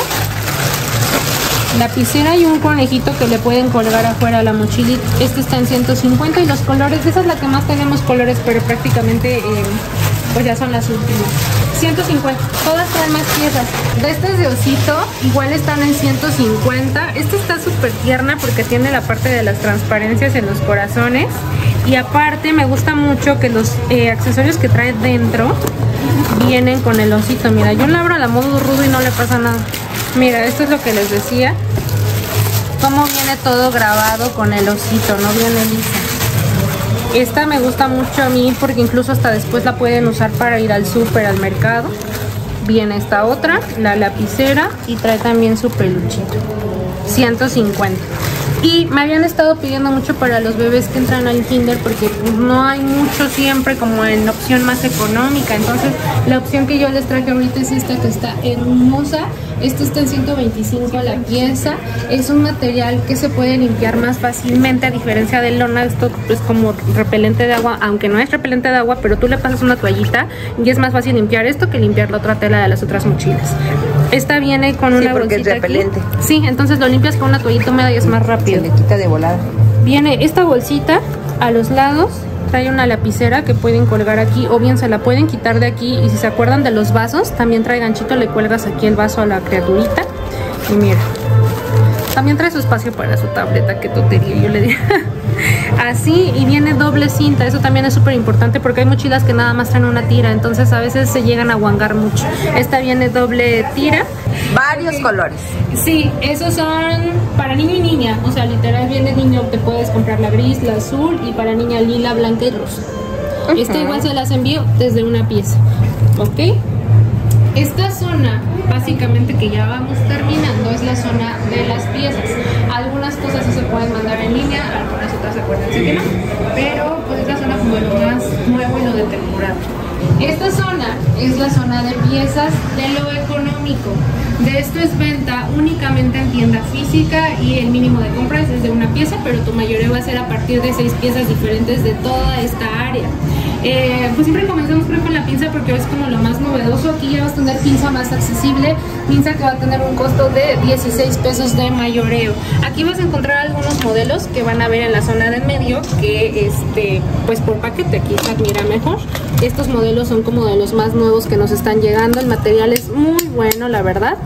lapicera y un conejito que le pueden colgar afuera a la mochilita. Este está en 150 y los colores, esa es la que más tenemos colores, pero prácticamente pues ya son las últimas. 150, todas traen más piezas. De estas de osito, igual están en 150. Esta está súper tierna porque tiene la parte de las transparencias en los corazones. Y aparte me gusta mucho que los accesorios que trae dentro vienen con el osito. Mira, yo le abro a la modo rudo y no le pasa nada. Mira, esto es lo que les decía, cómo viene todo grabado con el osito, no viene lisa. Esta me gusta mucho a mí porque incluso hasta después la pueden usar para ir al súper, al mercado. Viene esta otra, la lapicera, y trae también su peluchito, 150. Y me habían estado pidiendo mucho para los bebés que entran al kinder porque no hay mucho siempre como en la opción más económica. Entonces la opción que yo les traje ahorita es esta que está hermosa. Esta está en 125 la pieza. Es un material que se puede limpiar más fácilmente a diferencia de lona. Esto es como repelente de agua, aunque no es repelente de agua, pero tú le pasas una toallita y es más fácil limpiar esto que limpiar la otra tela de las otras mochilas. Esta viene con una bolsita es repelente. Aquí. Sí, entonces lo limpias con una toallita húmeda y es más rápido. Se le quita de volada. Viene esta bolsita a los lados, trae una lapicera que pueden colgar aquí o bien se la pueden quitar de aquí, y si se acuerdan de los vasos, también trae ganchito, le cuelgas aquí el vaso a la criaturita y mira, también trae su espacio para su tableta, qué tontería, yo le dije. Así, y viene doble cinta, eso también es súper importante porque hay mochilas que nada más traen una tira, entonces a veces se llegan a guangar mucho. Esta viene doble tira. Varios colores. Sí, esos son para niño y niña, o sea, literal viene niño, te puedes comprar la gris, la azul, y para niña lila, blanca y rosa. Esta igual se las envío desde una pieza, ¿ok? Esta zona, básicamente que ya vamos terminando, es la zona de las piezas. Algunas cosas sí se pueden mandar en línea, algunas otras acuérdense que no, pero pues esta zona como lo más nuevo y lo de temporada. Esta zona es la zona de piezas de lo económico. De esto es venta únicamente en tienda física y el mínimo de compras es de una pieza, pero tu mayoreo va a ser a partir de 6 piezas diferentes de toda esta área. Pues siempre comenzamos creo con la pinza porque es como lo más novedoso. Aquí ya vas a tener pinza más accesible, pinza que va a tener un costo de 16 pesos de mayoreo. Aquí vas a encontrar algunos modelos que van a ver en la zona del medio, que pues por paquete, quizás mira mejor. Estos modelos son como de los más nuevos que nos están llegando. El material es muy bueno, la verdad.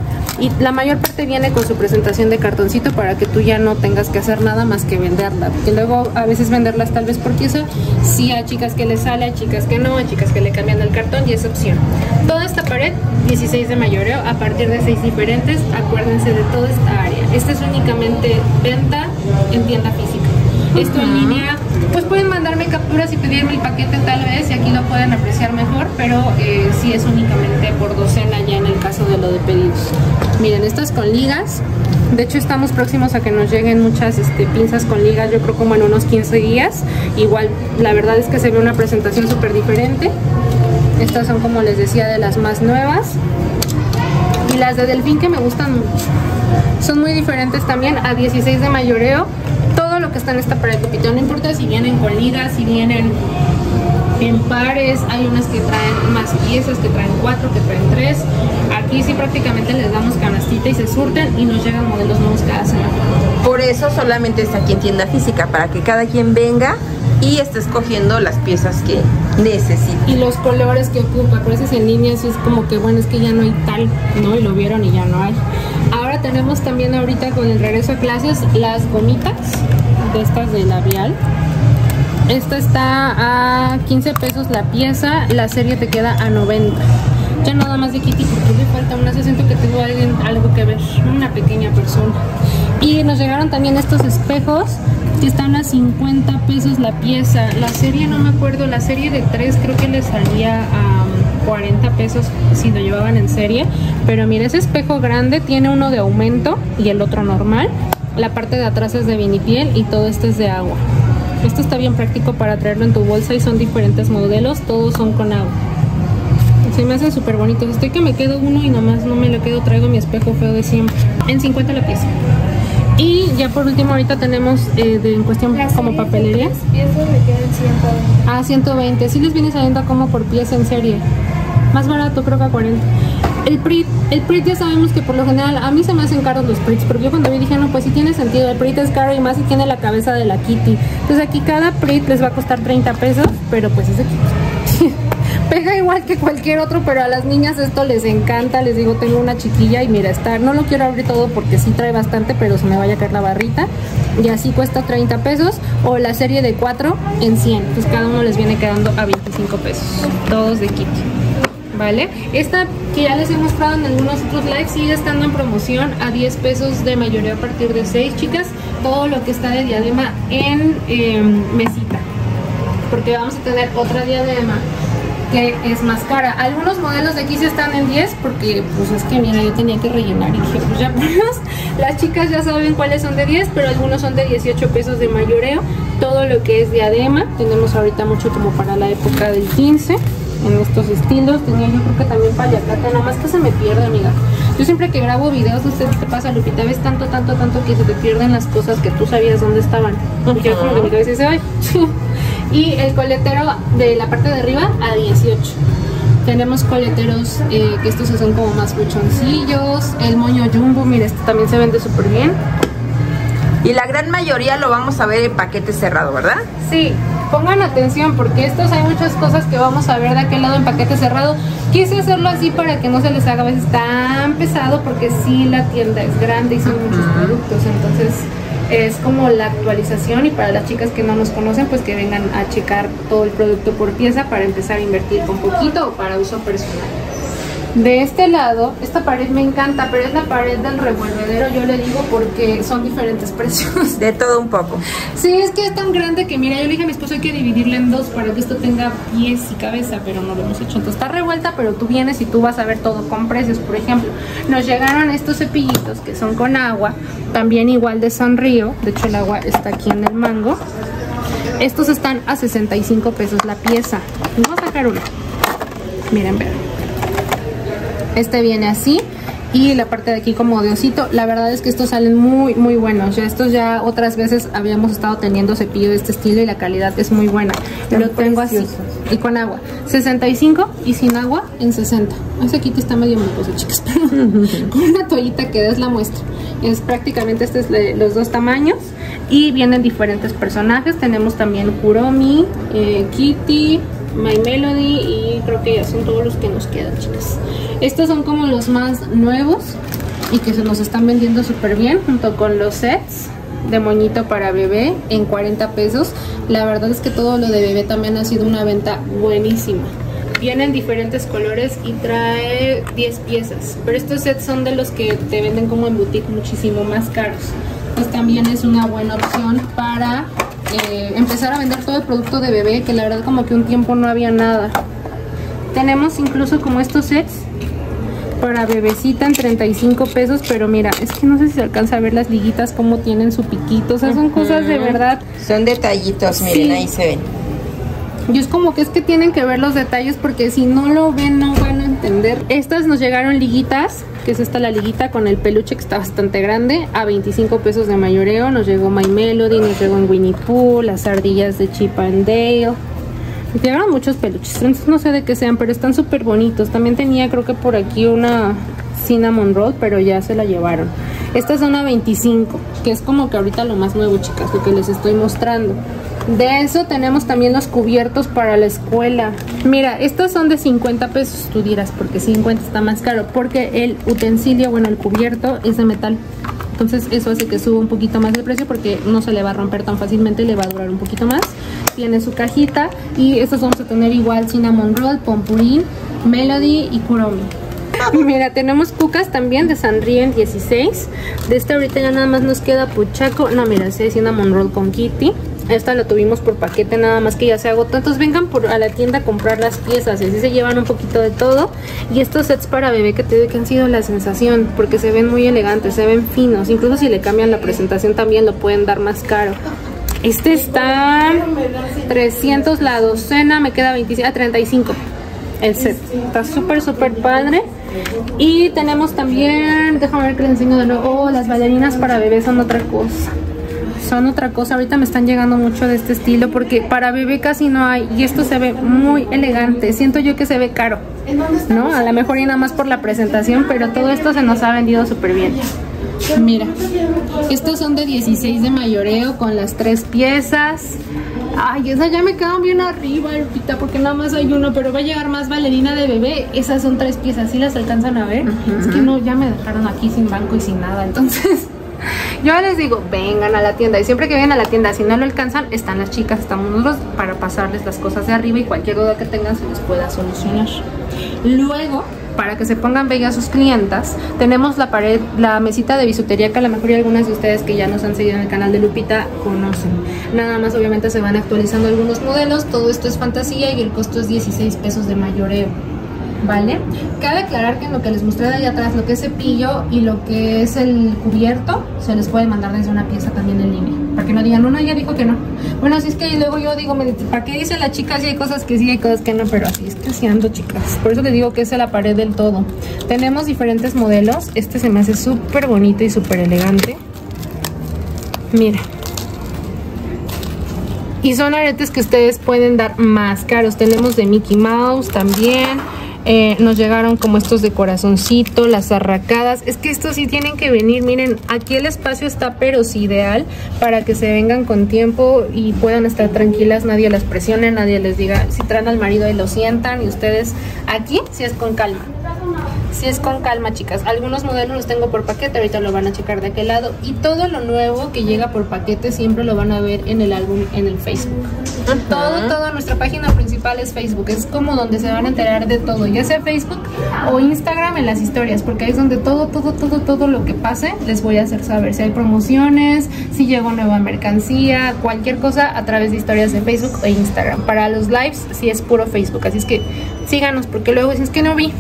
Y la mayor parte viene con su presentación de cartoncito para que tú ya no tengas que hacer nada más que venderla. Porque luego a veces venderlas tal vez por pieza, sí hay chicas que les sale, hay chicas que no, hay chicas que le cambian el cartón y es opción. Toda esta pared, 16 de mayoreo, a partir de 6 diferentes, acuérdense de toda esta área. Esta es únicamente venta en tienda física. Esto en línea, pues pueden mandarme capturas y pedirme el paquete tal vez, y aquí lo pueden apreciar mejor, pero sí es únicamente por docena ya en el caso de lo de pedidos. Miren, estas con ligas, de hecho estamos próximos a que nos lleguen muchas pinzas con ligas, yo creo como en unos 15 días. Igual, la verdad es que se ve una presentación súper diferente. Estas son, como les decía, de las más nuevas. Y las de delfín que me gustan mucho. Son muy diferentes también, a 16 de mayoreo. Todo lo que está en esta pared, Lupita, no importa si vienen con ligas, si vienen en pares, hay unas que traen más piezas, que traen 4, que traen 3. Aquí sí prácticamente les damos canastita y se surten y nos llegan modelos nuevos cada semana. Por eso solamente está aquí en tienda física, para que cada quien venga y esté escogiendo las piezas que necesita. Y los colores que ocupa, por eso es en línea, eso es como que bueno, es que ya no hay tal, ¿no? Y lo vieron y ya no hay. Ahora tenemos también ahorita con el regreso a clases las gomitas de estas de labial. Esta está a 15 pesos la pieza, la serie te queda a 90. Ya nada más de Kitty porque le falta una, yo siento que tengo alguien, algo que ver, una pequeña persona. Y nos llegaron también estos espejos que están a 50 pesos la pieza. La serie no me acuerdo, la serie de 3 creo que le salía a... 40 pesos si lo llevaban en serie. Pero mira, ese espejo grande tiene uno de aumento y el otro normal. La parte de atrás es de vinipiel y todo esto es de agua. Esto está bien práctico para traerlo en tu bolsa y son diferentes modelos, todos son con agua. Se me hacen súper bonitos. Estoy que me quedo uno y nomás no me lo quedo, traigo mi espejo feo de siempre. En 50 la pieza. Y ya por último ahorita tenemos en cuestión las como papelerías. Las piezas me quedan 120. Ah, 120. Sí les viene saliendo como por pieza en serie. Más barato, creo que a 40. El PRIT ya sabemos que por lo general a mí se me hacen caros los PRITs, pero yo cuando vi dije, no, pues sí tiene sentido, el PRIT es caro y más si tiene la cabeza de la Kitty. Entonces aquí cada PRIT les va a costar 30 pesos, pero pues ese pega igual que cualquier otro, pero a las niñas esto les encanta. Les digo, tengo una chiquilla y mira, está, no lo quiero abrir todo porque sí trae bastante, pero se me vaya a caer la barrita. Y así cuesta 30 pesos o la serie de 4 en 100. Entonces cada uno les viene quedando a 25 pesos, todos de Kitty. ¿Vale? Esta que ya les he mostrado en algunos otros likes sigue estando en promoción a 10 pesos de mayoría a partir de 6, chicas. Todo lo que está de diadema en mesita, porque vamos a tener otra diadema que es más cara. Algunos modelos de aquí sí están en 10 porque pues es que mira, yo tenía que rellenar y dije, pues ya ponemos. Las chicas ya saben cuáles son de 10, pero algunos son de 18 pesos de mayoreo. Todo lo que es diadema, tenemos ahorita mucho como para la época del 15 en estos estilos. Tenía yo creo que también payacata, nada más que se me pierde, amiga. Yo siempre que grabo videos, no sé qué te pasa, Lupita, ves tanto que se te pierden las cosas que tú sabías dónde estaban. Porque yo como que mi cabeza dice, ay. Y el coletero de la parte de arriba a 18. Tenemos coleteros que estos son como más buchoncillos. El moño jumbo, mira, este también se vende súper bien. Y la gran mayoría lo vamos a ver en paquete cerrado, ¿verdad? Sí, pongan atención porque estos hay muchas cosas que vamos a ver de aquel lado en paquete cerrado. Quise hacerlo así para que no se les haga a veces tan pesado porque sí, la tienda es grande y son muchos productos, entonces es como la actualización. Y para las chicas que no nos conocen, pues que vengan a checar todo el producto por pieza para empezar a invertir con poquito o para uso personal. De este lado, esta pared me encanta, pero es la pared del revolvedero, yo le digo, porque son diferentes precios. De todo un poco. Sí, es que es tan grande que mira, yo le dije a mi esposo hay que dividirla en dos para que esto tenga pies y cabeza, pero no lo hemos hecho. Entonces está revuelta, pero tú vienes y tú vas a ver todo con precios. Por ejemplo, nos llegaron estos cepillitos que son con agua, también igual de Sanrio, de hecho el agua está aquí en el mango. Estos están a 65 pesos la pieza. Vamos a sacar uno. Miren, vean. Este viene así y la parte de aquí como de osito. La verdad es que estos salen muy buenos. Ya estos ya otras veces habíamos estado teniendo cepillo de este estilo y la calidad es muy buena. Lo tengo así y con agua. 65 y sin agua en 60. Ese kit está medio mocoso, chicas. Con una toallita que es la muestra. Es prácticamente este es los dos tamaños y vienen diferentes personajes. Tenemos también Kuromi, Kitty, My Melody y creo que ya son todos los que nos quedan, chicas. Estos son como los más nuevos y que se nos están vendiendo súper bien junto con los sets de moñito para bebé en 40 pesos. La verdad es que todo lo de bebé también ha sido una venta buenísima. Vienen diferentes colores y trae 10 piezas, pero estos sets son de los que te venden como en boutique muchísimo más caros. Pues también es una buena opción para empezar a vender todo el producto de bebé, que la verdad como que un tiempo no había nada. Tenemos incluso como estos sets para bebecita en 35 pesos, pero mira, es que no sé si se alcanza a ver las liguitas como tienen su piquito, o sea, son cosas de verdad. Son detallitos, miren, sí. Ahí se ven. Y es como que tienen que ver los detalles porque si no lo ven no van a entender. Estas nos llegaron liguitas, que es esta la liguita con el peluche que está bastante grande, a 25 pesos de mayoreo. Nos llegó My Melody, nos llegó en Winnie Pooh, las ardillas de Chip and Dale. Llegaron muchos peluches, entonces no sé de qué sean, pero están súper bonitos. También tenía creo que por aquí una Cinnamon Roll, pero ya se la llevaron. Esta es una 25, que es como que ahorita lo más nuevo, chicas, lo que les estoy mostrando. De eso tenemos también los cubiertos para la escuela. Mira, estos son de 50 pesos, tú dirás, porque 50 está más caro, porque el utensilio, bueno, el cubierto es de metal. Entonces eso hace que suba un poquito más el precio porque no se le va a romper tan fácilmente, le va a durar un poquito más. Tiene su cajita y estos vamos a tener igual Cinnamon Roll, Pom Pom Purin, Melody y Kuromi. Mira, tenemos cucas también de Sanrio en 16. De este ahorita ya nada más nos queda Puchaco. No, mira, ese es Cinnamon Roll con Kitty. Esta la tuvimos por paquete, nada más que ya se agotó. Entonces vengan a la tienda a comprar las piezas. Y así se llevan un poquito de todo. Y estos sets para bebé que te digo que han sido la sensación, porque se ven muy elegantes, se ven finos. Incluso si le cambian la presentación también lo pueden dar más caro. Este está 300 la docena, me queda 27, 35 el set. Está súper, súper padre. Y tenemos también, déjame ver que les enseño de nuevo. Oh, las bailarinas para bebé son otra cosa. Son otra cosa, ahorita me están llegando mucho de este estilo porque para bebé casi no hay. Y esto se ve muy elegante. Siento yo que se ve caro, ¿no? A lo mejor y nada más por la presentación, pero todo esto se nos ha vendido súper bien. Mira, estos son de 16 de mayoreo con las 3 piezas. Ay, esas ya me quedan bien arriba, Lupita, porque nada más hay uno, pero va a llegar más bailarina de bebé. Esas son 3 piezas, ¿sí las alcanzan a ver? Es que no, ya me dejaron aquí sin banco y sin nada, entonces... Yo les digo, vengan a la tienda. Y siempre que vengan a la tienda, si no lo alcanzan, están las chicas, estamos nosotros para pasarles las cosas de arriba. Y cualquier duda que tengan se les pueda solucionar. Luego, para que se pongan bellas sus clientas, tenemos la pared, la mesita de bisutería que a lo mejor algunas de ustedes que ya nos han seguido en el canal de Lupita conocen. Nada más obviamente se van actualizando algunos modelos. Todo esto es fantasía y el costo es 16 pesos de mayoreo, ¿vale? Cabe aclarar que en lo que les mostré de allá atrás, lo que es cepillo y lo que es el cubierto, se les puede mandar desde una pieza también en línea, para que no digan, una ya dijo que no. Bueno, así es que luego yo digo, ¿para qué dice la chica si hay cosas que sí, hay cosas que no? Pero así es que así ando, chicas. Por eso les digo que es la pared del todo. Tenemos diferentes modelos. Este se me hace súper bonito y súper elegante. Mira. Y son aretes que ustedes pueden dar más caros. Tenemos de Mickey Mouse también. Nos llegaron como estos de corazoncito, las arracadas. Es que estos sí tienen que venir. Miren, aquí el espacio está, pero es ideal para que se vengan con tiempo y puedan estar tranquilas. Nadie las presione, nadie les diga. Si traen al marido y lo sientan, y ustedes aquí, si es con calma. Si es con calma, chicas. Algunos modelos los tengo por paquete, ahorita lo van a checar de aquel lado. Y todo lo nuevo que llega por paquete siempre lo van a ver en el álbum, en el Facebook. Toda nuestra página principal es Facebook. Es como donde se van a enterar de todo, ya sea Facebook o Instagram en las historias, porque ahí es donde todo lo que pase les voy a hacer saber. Si hay promociones, si llegó nueva mercancía, cualquier cosa a través de historias de Facebook e Instagram. Para los lives sí es puro Facebook, así es que síganos, porque luego dicen, es que no vi.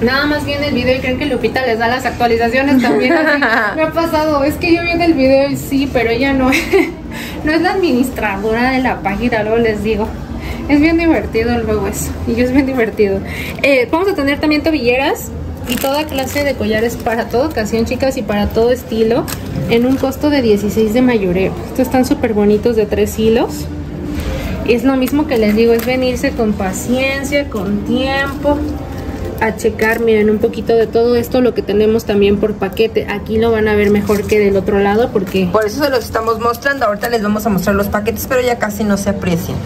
Nada más viene el video y creen que Lupita les da las actualizaciones también. Así me ha pasado, es que yo vi en el video y sí, pero ella no es la administradora de la página, luego les digo. Es bien divertido luego eso, y yo es bien divertido. Vamos a tener también tobilleras y toda clase de collares para toda ocasión, chicas, y para todo estilo, en un costo de 16 de mayoreo. Estos están súper bonitos, de 3 hilos. Es lo mismo que les digo, es venirse con paciencia, con tiempo, a checar. Miren, un poquito de todo esto lo que tenemos también por paquete. Aquí lo van a ver mejor que del otro lado, porque por eso se los estamos mostrando. Ahorita les vamos a mostrar los paquetes, pero ya casi no se aprecian.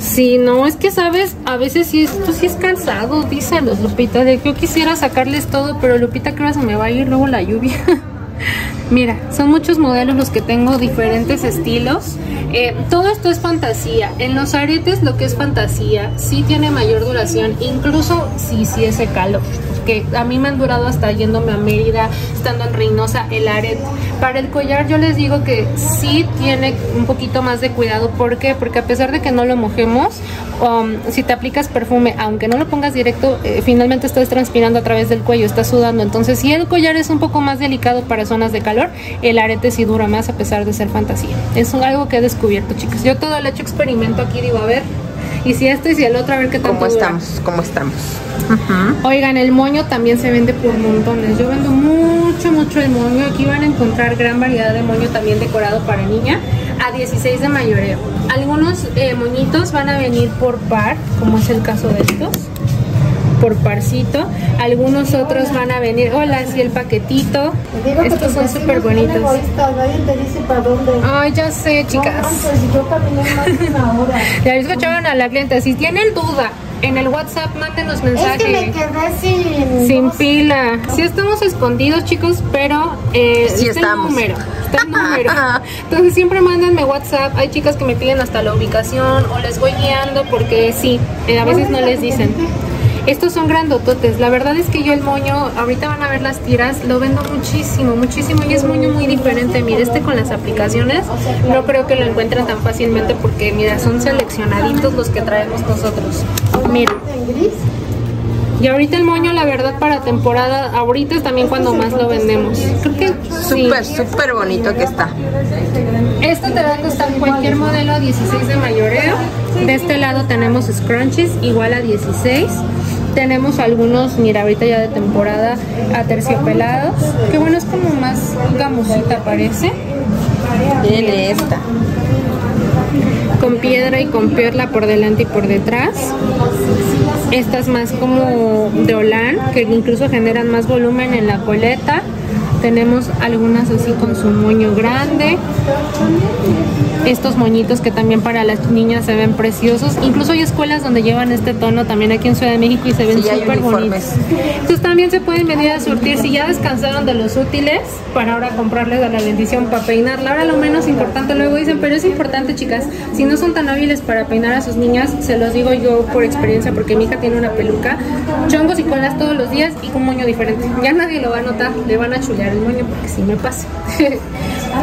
Sí, no, es que sabes, a veces sí, esto sí es cansado, dicen los Lupita, de que yo quisiera sacarles todo, pero Lupita, creo que se me va a ir luego la lluvia. Mira, son muchos modelos los que tengo, diferentes estilos. Todo esto es fantasía. En los aretes lo que es fantasía sí tiene mayor duración, incluso si hiciese calor, que a mí me han durado hasta yéndome a Mérida, estando en Reynosa, el arete. Para el collar yo les digo que sí tiene un poquito más de cuidado. ¿Por qué? Porque a pesar de que no lo mojemos, si te aplicas perfume, aunque no lo pongas directo, finalmente estás transpirando a través del cuello, estás sudando. Entonces si el collar es un poco más delicado para zonas de calor, el arete sí dura más a pesar de ser fantasía. Es algo que he descubierto, chicos. Yo todo el hecho experimento aquí, digo, a ver, y si esto y si el otro, a ver qué tanto dura. ¿Cómo estamos? Oigan, el moño también se vende por montones. Yo vendo mucho el moño. Aquí van a encontrar gran variedad de moño también decorado para niña a 16 de mayoreo. Algunos moñitos van a venir por par, como es el caso de estos, por parcito. Algunos otros van a venir, así el paquetito. Estos son súper bonitos. Ay, ya sé, chicas. Ya escucharon a la clienta. Si tienen duda, en el WhatsApp mándenos mensajes. Es que me quedé sin pila. Sí estamos escondidos, chicos, pero sí estamos. Está el número. Entonces siempre mándenme WhatsApp. Hay chicas que me piden hasta la ubicación o les voy guiando, porque sí, a veces no les dicen. Estos son grandototes. La verdad es que yo el moño, ahorita van a ver las tiras, lo vendo muchísimo, muchísimo. Y es moño muy diferente. Mire, este con las aplicaciones no creo que lo encuentren tan fácilmente porque, mira, son seleccionaditos los que traemos nosotros. Mira. Y ahorita el moño, la verdad, para temporada, ahorita es también cuando más lo vendemos. Creo que súper, súper bonito que está. Esto te va a costar cualquier modelo 16 de mayoreo. De este lado tenemos scrunchies, igual a 16. Tenemos algunos, mira, ahorita ya de temporada, aterciopelados. Que bueno, es como más gamosita parece. Tiene esta. Con piedra y con perla por delante y por detrás. Estas más como de olán, que incluso generan más volumen en la coleta. Tenemos algunas así con su moño grande. Estos moñitos que también para las niñas se ven preciosos. Incluso hay escuelas donde llevan este tono también aquí en Ciudad de México y se ven súper bonitos. Entonces también se pueden venir a surtir si ya descansaron de los útiles para ahora comprarles a la bendición para peinarla. Ahora lo menos importante, luego dicen, pero es importante, chicas, si no son tan hábiles para peinar a sus niñas, se los digo yo por experiencia porque mi hija tiene una peluca, chongos y colas todos los días y con moño diferente. Ya nadie lo va a notar, le van a chulear el moño porque si me pasa.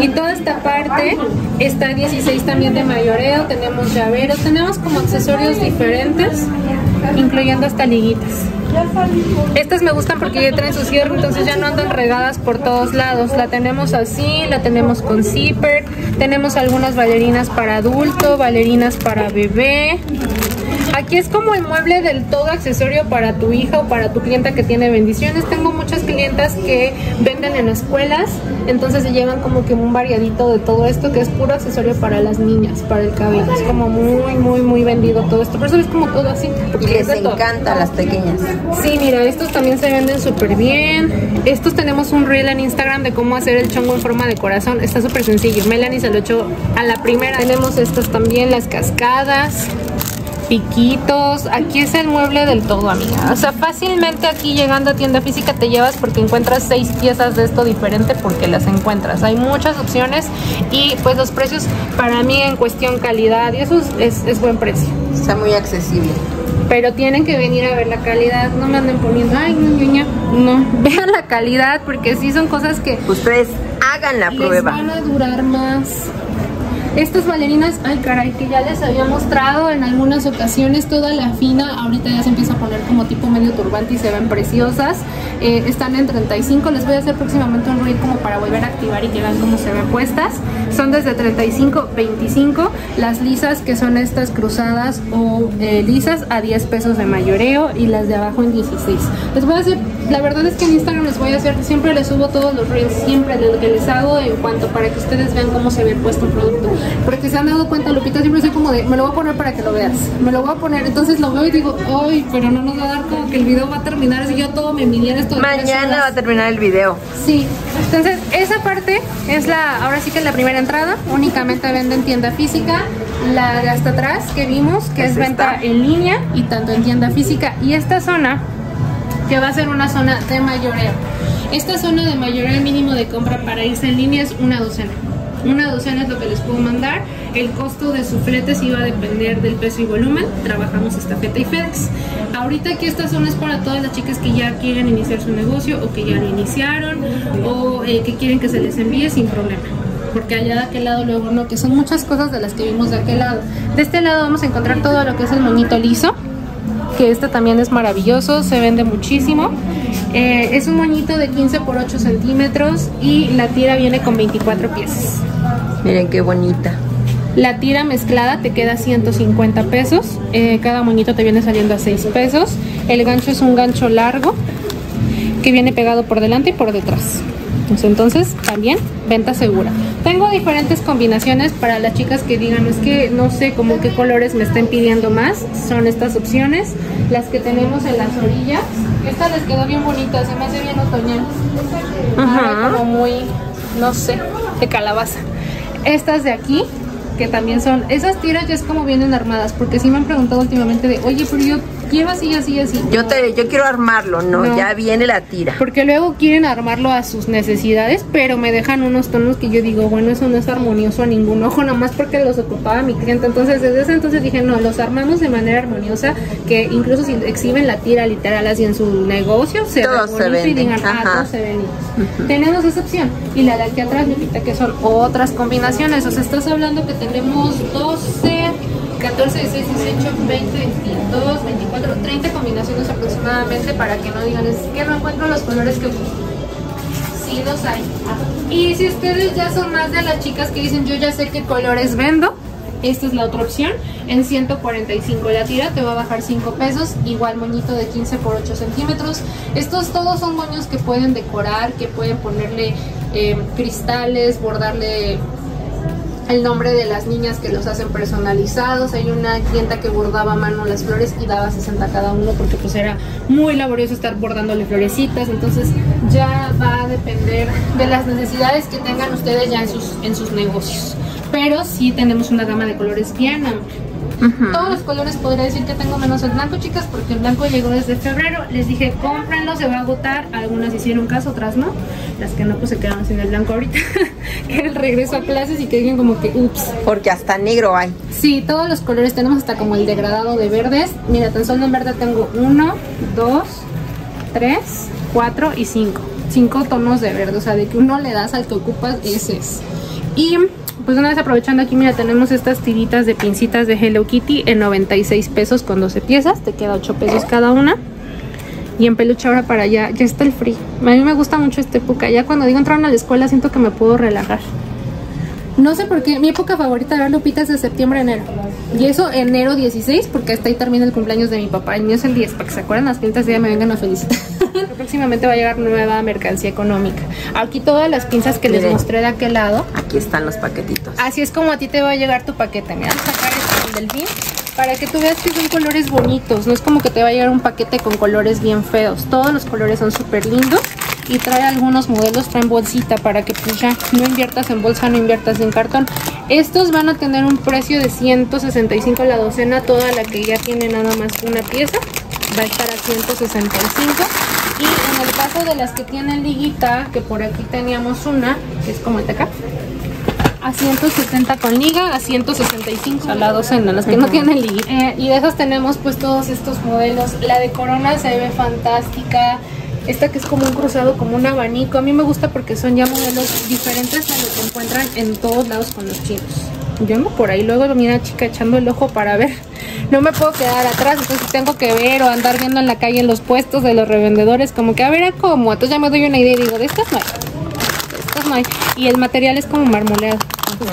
Y toda esta parte está 16 también de mayoreo, tenemos llaveros, tenemos como accesorios diferentes, incluyendo hasta liguitas. Estas me gustan porque ya traen su cierre, entonces ya no andan regadas por todos lados. La tenemos así, la tenemos con zipper, tenemos algunas bailarinas para adulto, bailarinas para bebé. Aquí es como el mueble del todo accesorio para tu hija o para tu clienta que tiene bendiciones. Tengo muchas clientas que venden en escuelas, entonces se llevan como que un variadito de todo esto que es puro accesorio para las niñas, para el cabello. Es como muy, muy, muy vendido todo esto. Por eso es como todo así. Y les encanta a las pequeñas. Sí, mira, estos también se venden súper bien. Estos tenemos un reel en Instagram de cómo hacer el chongo en forma de corazón. Está súper sencillo. Melanie se lo echó a la primera. Tenemos estas también, las cascadas. Piquitos, aquí es el mueble del todo, amiga. O sea, fácilmente aquí llegando a tienda física te llevas porque encuentras 6 piezas de esto diferente porque las encuentras. Hay muchas opciones y pues los precios para mí en cuestión calidad y eso es buen precio. Está muy accesible. Pero tienen que venir a ver la calidad, no me anden poniendo, ay, no, niña, no. Vean la calidad porque sí son cosas que... Ustedes hagan la prueba. Van a durar más. Estas bailarinas, ay caray, que ya les había mostrado en algunas ocasiones, toda la fina, ahorita ya se empieza a poner como tipo medio turbante y se ven preciosas. Están en 35, les voy a hacer próximamente un reel como para volver a activar y que vean cómo se ven puestas. Son desde 35, 25, las lisas que son estas cruzadas o lisas a 10 pesos de mayoreo y las de abajo en 16. Les voy a hacer, la verdad es que en Instagram les voy a hacer, siempre les subo todos los reels, siempre lo que les hago en cuanto para que ustedes vean cómo se ve puesto un producto. Porque se han dado cuenta, Lupita, siempre soy como de, me lo voy a poner para que lo veas, me lo voy a poner, entonces lo veo y digo, ay, pero no nos va a dar como que el video va a terminar, si yo todo me midiera esto. Mañana va a terminar el video. Sí, entonces esa parte es la, ahora sí que es la primera entrada, únicamente vende en tienda física, la de hasta atrás que vimos, que es venta en línea y tanto en tienda física, y esta zona, que va a ser una zona de mayoreo, esta zona de mayoreo mínimo de compra para irse en línea es una docena. Una docena es lo que les puedo mandar. El costo de su flete sí va a depender del peso y volumen. Trabajamos Estafeta y FedEx. Ahorita aquí esta zona es para todas las chicas que ya quieren iniciar su negocio o que ya lo iniciaron o que quieren que se les envíe sin problema. Porque allá de aquel lado luego no, que son muchas cosas de las que vimos de aquel lado. De este lado vamos a encontrar todo lo que es el moñito liso, que este también es maravilloso, se vende muchísimo. Es un moñito de 15 por 8 centímetros y la tira viene con 24 piezas. Miren qué bonita. La tira mezclada te queda 150 pesos. Cada moñito te viene saliendo a 6 pesos. El gancho es un gancho largo que viene pegado por delante y por detrás. Entonces también venta segura. Tengo diferentes combinaciones para las chicas que digan, es que no sé como qué colores me estén pidiendo más. Son estas opciones, las que tenemos en las orillas. Esta les quedó bien bonita, se me hace bien otoñal. Ajá. Como muy, no sé, de calabaza. Estas de aquí, que también son, esas tiras ya es como vienen armadas, porque sí me han preguntado últimamente de, oye, pero yo quiero así, así, así. Yo quiero armarlo, no, ya viene la tira. Porque luego quieren armarlo a sus necesidades, pero me dejan unos tonos que yo digo, bueno, eso no es armonioso a ningún ojo, nomás porque los ocupaba mi cliente. Entonces, desde ese entonces dije, no, los armamos de manera armoniosa, que incluso si exhiben la tira literal así en su negocio, se todos se ven y digan, ah, todos se ven. Tenemos esa opción. Y la de aquí atrás, Lupita, que son otras combinaciones. O sea, estás hablando que tenemos 12... 14, 16, 18, 20, 22, 24, 30 combinaciones aproximadamente, para que no digan, es que no encuentro los colores que busco. Sí los hay. Y si ustedes ya son más de las chicas que dicen, yo ya sé qué colores vendo, esta es la otra opción. En 145 la tira, te va a bajar 5 pesos. Igual moñito de 15 por 8 centímetros. Estos todos son moños que pueden decorar, que pueden ponerle cristales, bordarle el nombre de las niñas que los hacen personalizados. Hay una clienta que bordaba a mano las flores y daba 60 cada uno, porque pues era muy laborioso estar bordándole florecitas. Entonces ya va a depender de las necesidades que tengan ustedes ya en sus negocios. Pero sí tenemos una gama de colores bien amplia. Todos los colores, podría decir que tengo menos el blanco, chicas, porque el blanco llegó desde febrero. Les dije, cómprenlo, se va a agotar. Algunas hicieron caso, otras no. Las que no, pues se quedaron sin el blanco ahorita. Que el regreso a clases y que digan como que, ups. Porque hasta negro hay. Sí, todos los colores tenemos, hasta como el degradado de verdes. Mira, tan solo en verde tengo 1, 2, 3, 4 y 5. 5 tonos de verde, o sea, de que uno le das al que ocupas, ese es. Y pues una vez aprovechando aquí, mira, tenemos estas tiritas de pincitas de Hello Kitty en 96 pesos con 12 piezas. Te queda 8 pesos cada una. Y en peluche ahora para allá, ya está el free. A mí me gusta mucho esta época. Ya cuando digo entraron a la escuela siento que me puedo relajar. No sé por qué, mi época favorita de Lupita es de septiembre a enero. Y eso enero 16, porque hasta ahí termina el cumpleaños de mi papá. El mío es el 10, para que se acuerden las pintas y ya me vengan a felicitar. Próximamente va a llegar nueva mercancía económica. Aquí todas las pinzas que miren, les mostré de aquel lado. Aquí están los paquetitos. Así es como a ti te va a llegar tu paquete. Mira, vamos a sacar este del delfín, para que tú veas que son colores bonitos. No es como que te va a llegar un paquete con colores bien feos. Todos los colores son súper lindos. Y trae algunos modelos, traen bolsita, para que pues ya no inviertas en bolsa, no inviertas en cartón. Estos van a tener un precio de 165 la docena. Toda la que ya tiene nada más una pieza va a estar a 165. Y en el caso de las que tienen liguita, que por aquí teníamos una, que es como el acá, a 170 con liga, a 165 a la docena, las que no tienen liga. Y de esas tenemos pues todos estos modelos. La de Corona se ve fantástica. Esta que es como un cruzado, como un abanico. A mí me gusta porque son ya modelos diferentes a lo que encuentran en todos lados con los chinos. Yo ando por ahí, luego mira chica echando el ojo para ver. No me puedo quedar atrás, entonces tengo que ver o andar viendo en la calle en los puestos de los revendedores. Como que a ver a cómo, entonces ya me doy una idea y digo, de estas no hay, de estas no hay. Y el material es como marmoleado.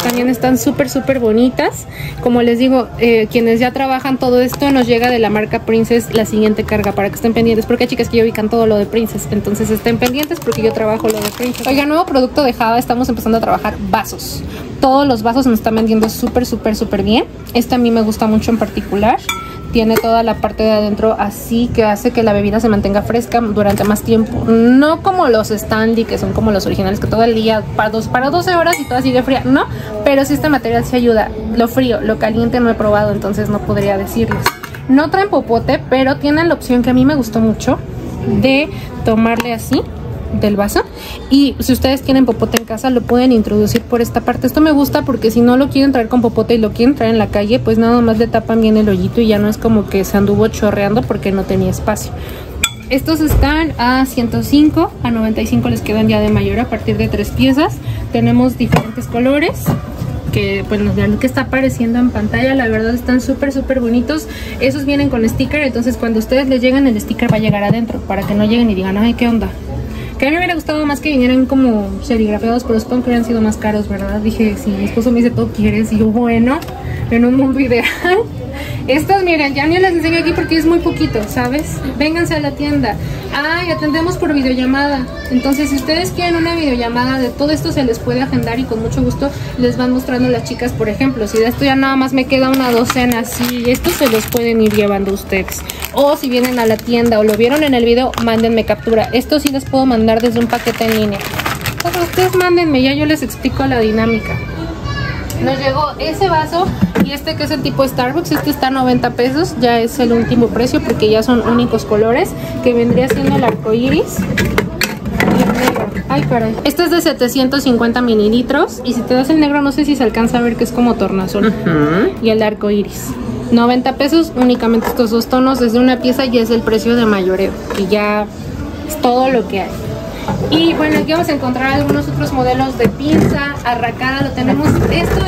También están súper, súper bonitas. Como les digo, quienes ya trabajan todo esto, nos llega de la marca Princess la siguiente carga, para que estén pendientes. Porque chicas, que yo ubican todo lo de Princess, entonces estén pendientes porque yo trabajo lo de Princess. Oiga, nuevo producto de Hava, estamos empezando a trabajar vasos. Todos los vasos nos están vendiendo súper, súper, súper bien. Esta a mí me gusta mucho en particular. Tiene toda la parte de adentro así, que hace que la bebida se mantenga fresca durante más tiempo. No como los Stanley, que son como los originales, que todo el día para 12 horas y toda sigue fría. No, pero si este material sí ayuda. Lo frío, lo caliente no he probado, entonces no podría decirles. No traen popote, pero tienen la opción que a mí me gustó mucho de tomarle así del vaso, y si ustedes tienen popote en casa lo pueden introducir por esta parte. Esto me gusta porque si no lo quieren traer con popote y lo quieren traer en la calle, pues nada más le tapan bien el hoyito y ya no es como que se anduvo chorreando porque no tenía espacio. Estos están a 105, a 95 les quedan ya de mayor a partir de 3 piezas. Tenemos diferentes colores que pues nos vean que está apareciendo en pantalla. La verdad están súper, súper bonitos. Esos vienen con sticker, entonces cuando ustedes les llegan el sticker va a llegar adentro, para que no lleguen y digan, ay, ¿qué onda? Que a mí me hubiera gustado más que vinieran como serigrafiados, pero supongo que hubieran sido más caros, ¿verdad? Dije, sí, mi esposo me dice, ¿todo quieres? Y yo, bueno, en un mundo ideal. Estas, miren, ya ni las enseño aquí porque es muy poquito, ¿sabes? Vénganse a la tienda. Ah, y atendemos por videollamada. Entonces, si ustedes quieren una videollamada de todo esto, se les puede agendar y con mucho gusto les van mostrando las chicas, por ejemplo. Si de esto ya nada más me queda una docena así, estos se los pueden ir llevando ustedes. O si vienen a la tienda o lo vieron en el video, mándenme captura. Esto sí les puedo mandar desde un paquete en línea. Pero ustedes mándenme, ya yo les explico la dinámica. Nos llegó ese vaso y este que es el tipo Starbucks. Este está a 90 pesos. Ya es el último precio porque ya son únicos colores, que vendría siendo el arco iris. Ay, caray. Este es de 750 mililitros. Y si te das el negro, no sé si se alcanza a ver que es como tornasol. Y el arco iris. 90 pesos, únicamente estos dos tonos. Desde una pieza y es el precio de mayoreo. Y ya es todo lo que hay. Y bueno, aquí vamos a encontrar algunos otros modelos de pinza, arracada, lo tenemos. Esto,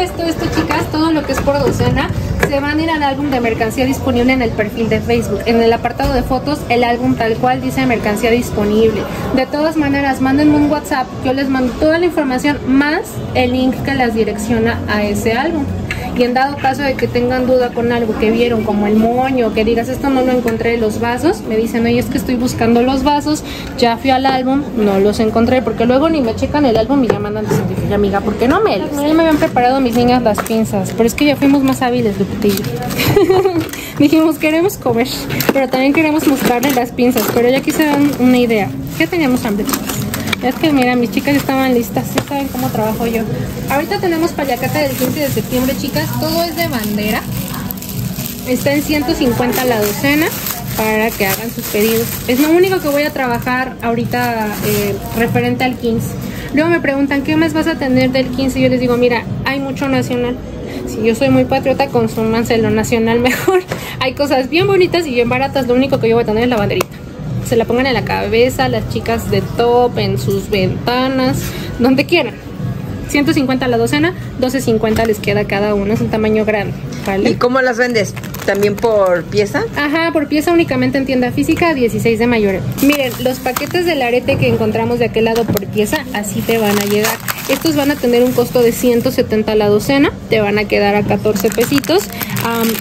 chicas, todo lo que es por docena, se van a ir al álbum de mercancía disponible en el perfil de Facebook. En el apartado de fotos, el álbum tal cual dice mercancía disponible. De todas maneras, mándenme un WhatsApp, yo les mando toda la información, más el link que las direcciona a ese álbum. Y en dado caso de que tengan duda con algo que vieron, como el moño, que digas esto no lo encontré, los vasos, me dicen, oye, es que estoy buscando los vasos, ya fui al álbum, no los encontré, porque luego ni me checan el álbum y ya mandan diciendo, amiga, ¿por qué no me les? No, ya me habían preparado mis niñas las pinzas, pero es que ya fuimos más hábiles, Lupita. Dijimos, queremos comer, pero también queremos mostrarle las pinzas, pero ya aquí se dan una idea. ¿Qué teníamos hambre? Es que mira, mis chicas estaban listas, ya saben cómo trabajo yo. Ahorita tenemos payacata del 15 de septiembre, chicas. Todo es de bandera. Está en 150 la docena para que hagan sus pedidos. Es lo único que voy a trabajar ahorita referente al 15. Luego me preguntan, ¿qué más vas a tener del 15? Yo les digo, mira, hay mucho nacional. Si yo soy muy patriota, consúmanse lo nacional mejor. Hay cosas bien bonitas y bien baratas. Lo único que yo voy a tener es la banderita. Se la pongan en la cabeza, las chicas de top, en sus ventanas, donde quieran. 150 la docena, 12.50 les queda cada uno, es un tamaño grande, ¿vale? ¿Y cómo las vendes? ¿También por pieza? Ajá, por pieza únicamente en tienda física, 16 de mayoreo. Miren, los paquetes del arete que encontramos de aquel lado por pieza, así te van a llegar. Estos van a tener un costo de 170 la docena, te van a quedar a 14 pesitos.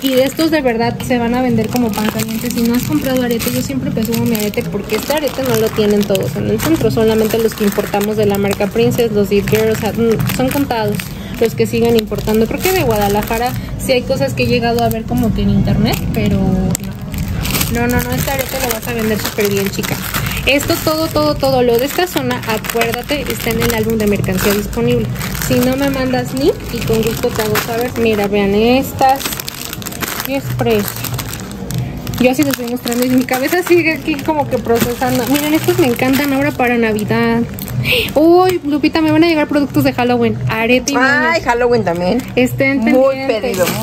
Y de estos de verdad se van a vender como pan caliente. Si no has comprado arete, yo siempre presumo mi arete porque este arete no lo tienen todos en el centro. Solamente los que importamos de la marca Princess, los de Girls, son contados los que siguen importando. Creo que de Guadalajara sí hay cosas que he llegado a ver como que en internet, pero no, este arete lo vas a vender súper bien, chica. Esto, todo lo de esta zona, acuérdate, está en el álbum de mercancía disponible. Si no me mandas ni, y con gusto te hago saber. Mira, vean estas. Express. Yo así les estoy mostrando y mi cabeza sigue aquí como que procesando. Miren, estos me encantan ahora para Navidad. Uy, Lupita, me van a llegar productos de Halloween. Arete y ay, niños. Halloween también. Estén pendientes. Muy pedido. Porque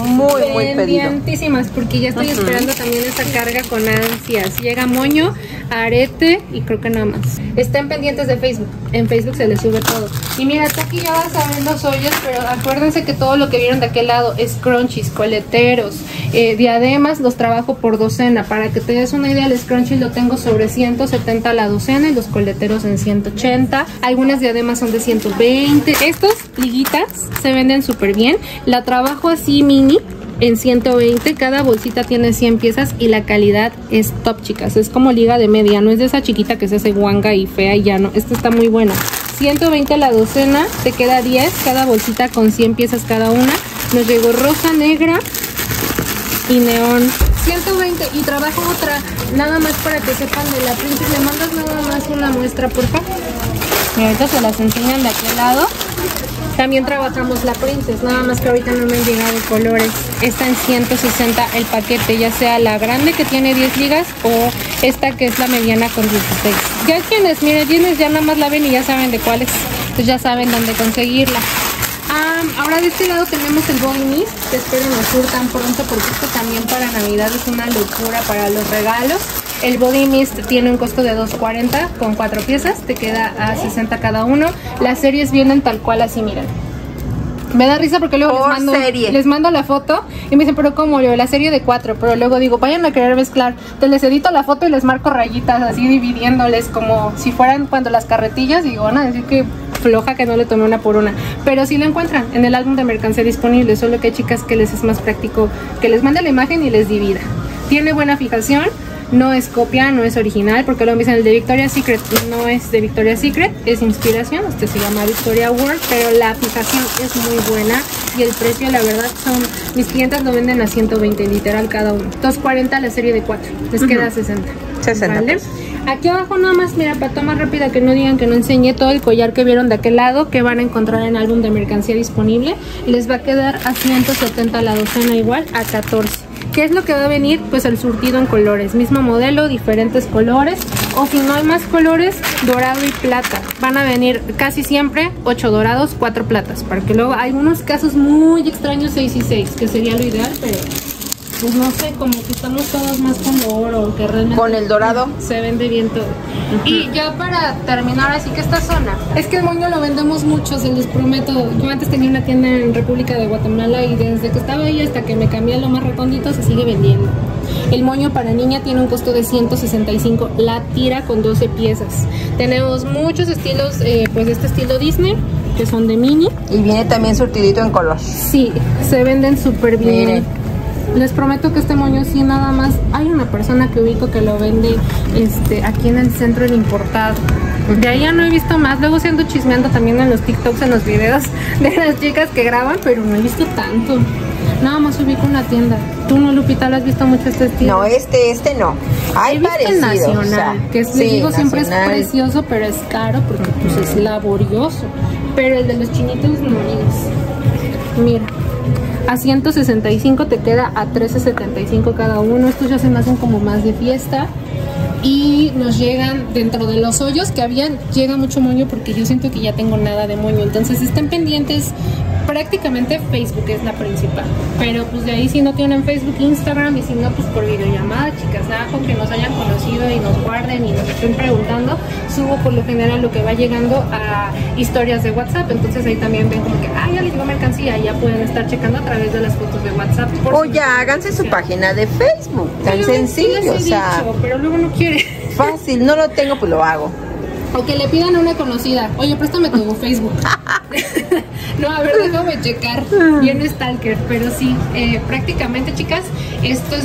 ya estoy esperando también esa carga con ansias. Llega moño, arete y creo que nada más. Estén pendientes de Facebook. En Facebook se les sube todo. Y mira, hasta aquí ya vas a ver los hoyos, pero acuérdense que todo lo que vieron de aquel lado es scrunchies, coleteros, diademas, los trabajo por docena. Para que te des una idea, el scrunchie lo tengo sobre 170 la docena y los coleteros en 180. Algunas diademas son de 120. Estos liguitas se venden súper bien. La trabajo así mini en 120. Cada bolsita tiene 100 piezas y la calidad es top, chicas. Es como liga de media. No es de esa chiquita que se hace guanga y fea y ya no. Esta está muy buena. 120 la docena. Te queda 10. Cada bolsita con 100 piezas cada una. Nos llegó rosa, negra y neón. 120. Y trabajo otra. Nada más para que sepan de la Princess. Le mandas nada más una muestra, por favor. Y ahorita se las enseñan de aquel lado. También trabajamos la Princess, nada más que ahorita no me han llegado colores. Está en 160 el paquete, ya sea la grande que tiene 10 ligas o esta que es la mediana con 16. Ya quienes, mira, quienes ya nada más la ven y ya saben de cuáles. Entonces ya saben dónde conseguirla. Ahora de este lado tenemos el Boy Mist, que espero no surtan pronto porque esto también para Navidad es una locura para los regalos. El Body Mist tiene un costo de $2.40 con 4 piezas, te queda a 60 cada uno. Las series vienen tal cual así, miren. Me da risa porque luego les mando la foto y me dicen, pero ¿cómo? La serie de 4, pero luego digo, vayan a querer mezclar. Entonces les edito la foto y les marco rayitas así dividiéndoles como si fueran cuando las carretillas y van a decir que floja que no le tomé una por una. Pero sí lo encuentran en el álbum de mercancía disponible, solo que hay chicas que les es más práctico que les mande la imagen y les divida. Tiene buena fijación. No es copia, no es original, porque lo dicen el de Victoria Secret. No es de Victoria Secret, es inspiración. Este se llama Victoria World, pero la aplicación es muy buena y el precio, la verdad, son... Mis clientes lo venden a 120 literal cada uno. $2.40 la serie de 4, les queda 60. 60. ¿Vale? Aquí abajo nada más, mira, para tomar rápida, que no digan que no enseñé todo el collar que vieron de aquel lado, que van a encontrar en álbum de mercancía disponible. Les va a quedar a 170 la docena, igual a 14. ¿Qué es lo que va a venir? Pues el surtido en colores, mismo modelo, diferentes colores, o si no hay más colores, dorado y plata. Van a venir casi siempre 8 dorados, 4 platas, para que luego hay unos casos muy extraños 6 y 6, que sería lo ideal, pero pues no sé, como que estamos todos más como oro, que realmente con el dorado se vende bien todo. Y ya para terminar, así que esta zona, es que el moño lo vendemos mucho, se los prometo. Yo antes tenía una tienda en República de Guatemala y desde que estaba ahí hasta que me cambié a lo más recóndito se sigue vendiendo. El moño para niña tiene un costo de 165 la tira con 12 piezas. Tenemos muchos estilos, pues este estilo Disney, que son de mini. Y viene también surtidito en color. Sí, se venden súper bien. Miren. Les prometo que este moño sí, nada más hay una persona que ubico que lo vende aquí en el centro, el importado. De ahí ya no he visto más. Luego se ando chismeando también en los TikToks, en los videos de las chicas que graban, pero no he visto tanto. Nada más ubico una tienda. Tú no, Lupita, ¿lo has visto mucho este estilo? No, este no. Hay parecido, nacional, o sea, que sí, digo, nacional. Siempre es precioso, pero es caro porque pues es laborioso. Pero el de los chinitos no es. Mira. A 165 te queda a 13.75 cada uno. Estos ya se me hacen como más de fiesta. Y nos llegan dentro de los hoyos que habían. Llega mucho moño porque yo siento que ya tengo nada de moño. Entonces estén pendientes. Prácticamente Facebook es la principal. Pero pues de ahí si no tienen Facebook, Instagram. Y si no, pues por videollamada, chicas. Nada con que nos hayan conocido y nos guarden y nos estén preguntando. Subo por lo general lo que va llegando a historias de WhatsApp. Entonces ahí también ven como que, ah, ya les llegó mercancía. Ya pueden estar checando a través de las fotos de WhatsApp. O ya háganse su página de Facebook. Tan sencillo, o sea. Pero luego no quiere. Fácil, no lo tengo, pues lo hago. O que le pidan a una conocida, oye, préstame tu Facebook. No, a ver, déjame checar. Bien stalker, pero sí, prácticamente, chicas, esto es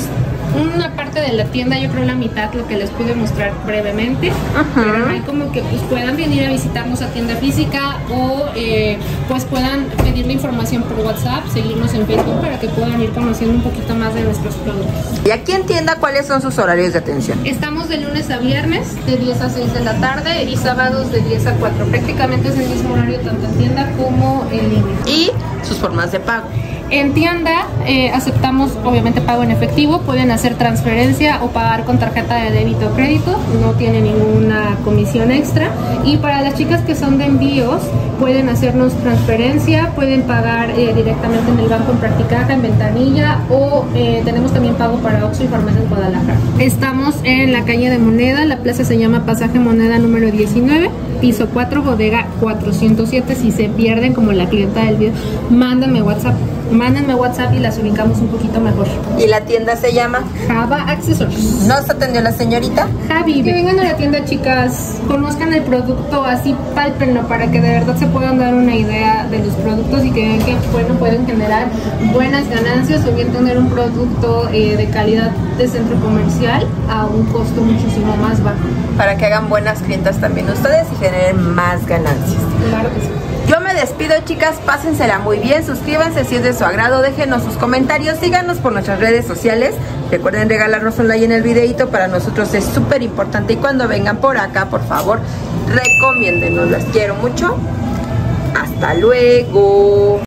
una parte de la tienda, yo creo la mitad, lo que les pude mostrar brevemente. Pero hay como que pues puedan venir a visitarnos a tienda física o pues puedan pedir la información por WhatsApp, seguirnos en Facebook para que puedan ir conociendo un poquito más de nuestros productos. Y aquí en tienda, ¿cuáles son sus horarios de atención? Estamos de lunes a viernes de 10 a 6 de la tarde y sábados de 10 a 4. Prácticamente es el mismo horario tanto en tienda como en línea. Y sus formas de pago. En tienda aceptamos obviamente pago en efectivo, pueden hacer transferencia o pagar con tarjeta de débito o crédito, no tiene ninguna comisión extra. Y para las chicas que son de envíos, pueden hacernos transferencia, pueden pagar directamente en el banco en Practicaja, en Ventanilla o tenemos también pago para Oxxo y Farmacias Guadalajara. Estamos en la calle de Moneda, la plaza se llama Pasaje Moneda número 19, piso 4, bodega 407. Si se pierden como la clienta del video, mándame WhatsApp. Mándenme WhatsApp y las ubicamos un poquito mejor. ¿Y la tienda se llama? Hava Accesorios. ¿Nos atendió la señorita? Javibe. Que vengan a la tienda, chicas, conozcan el producto, así pálpenlo para que de verdad se puedan dar una idea de los productos y que vean que bueno, pueden generar buenas ganancias o bien tener un producto de calidad de centro comercial a un costo muchísimo más bajo. Para que hagan buenas clientas también ustedes y generen más ganancias. Claro que sí. Yo me despido, chicas, pásensela muy bien, suscríbanse si es de su agrado, déjenos sus comentarios, síganos por nuestras redes sociales, recuerden regalarnos un like en el videito, para nosotros es súper importante y cuando vengan por acá, por favor, recomiéndenos, las quiero mucho, hasta luego.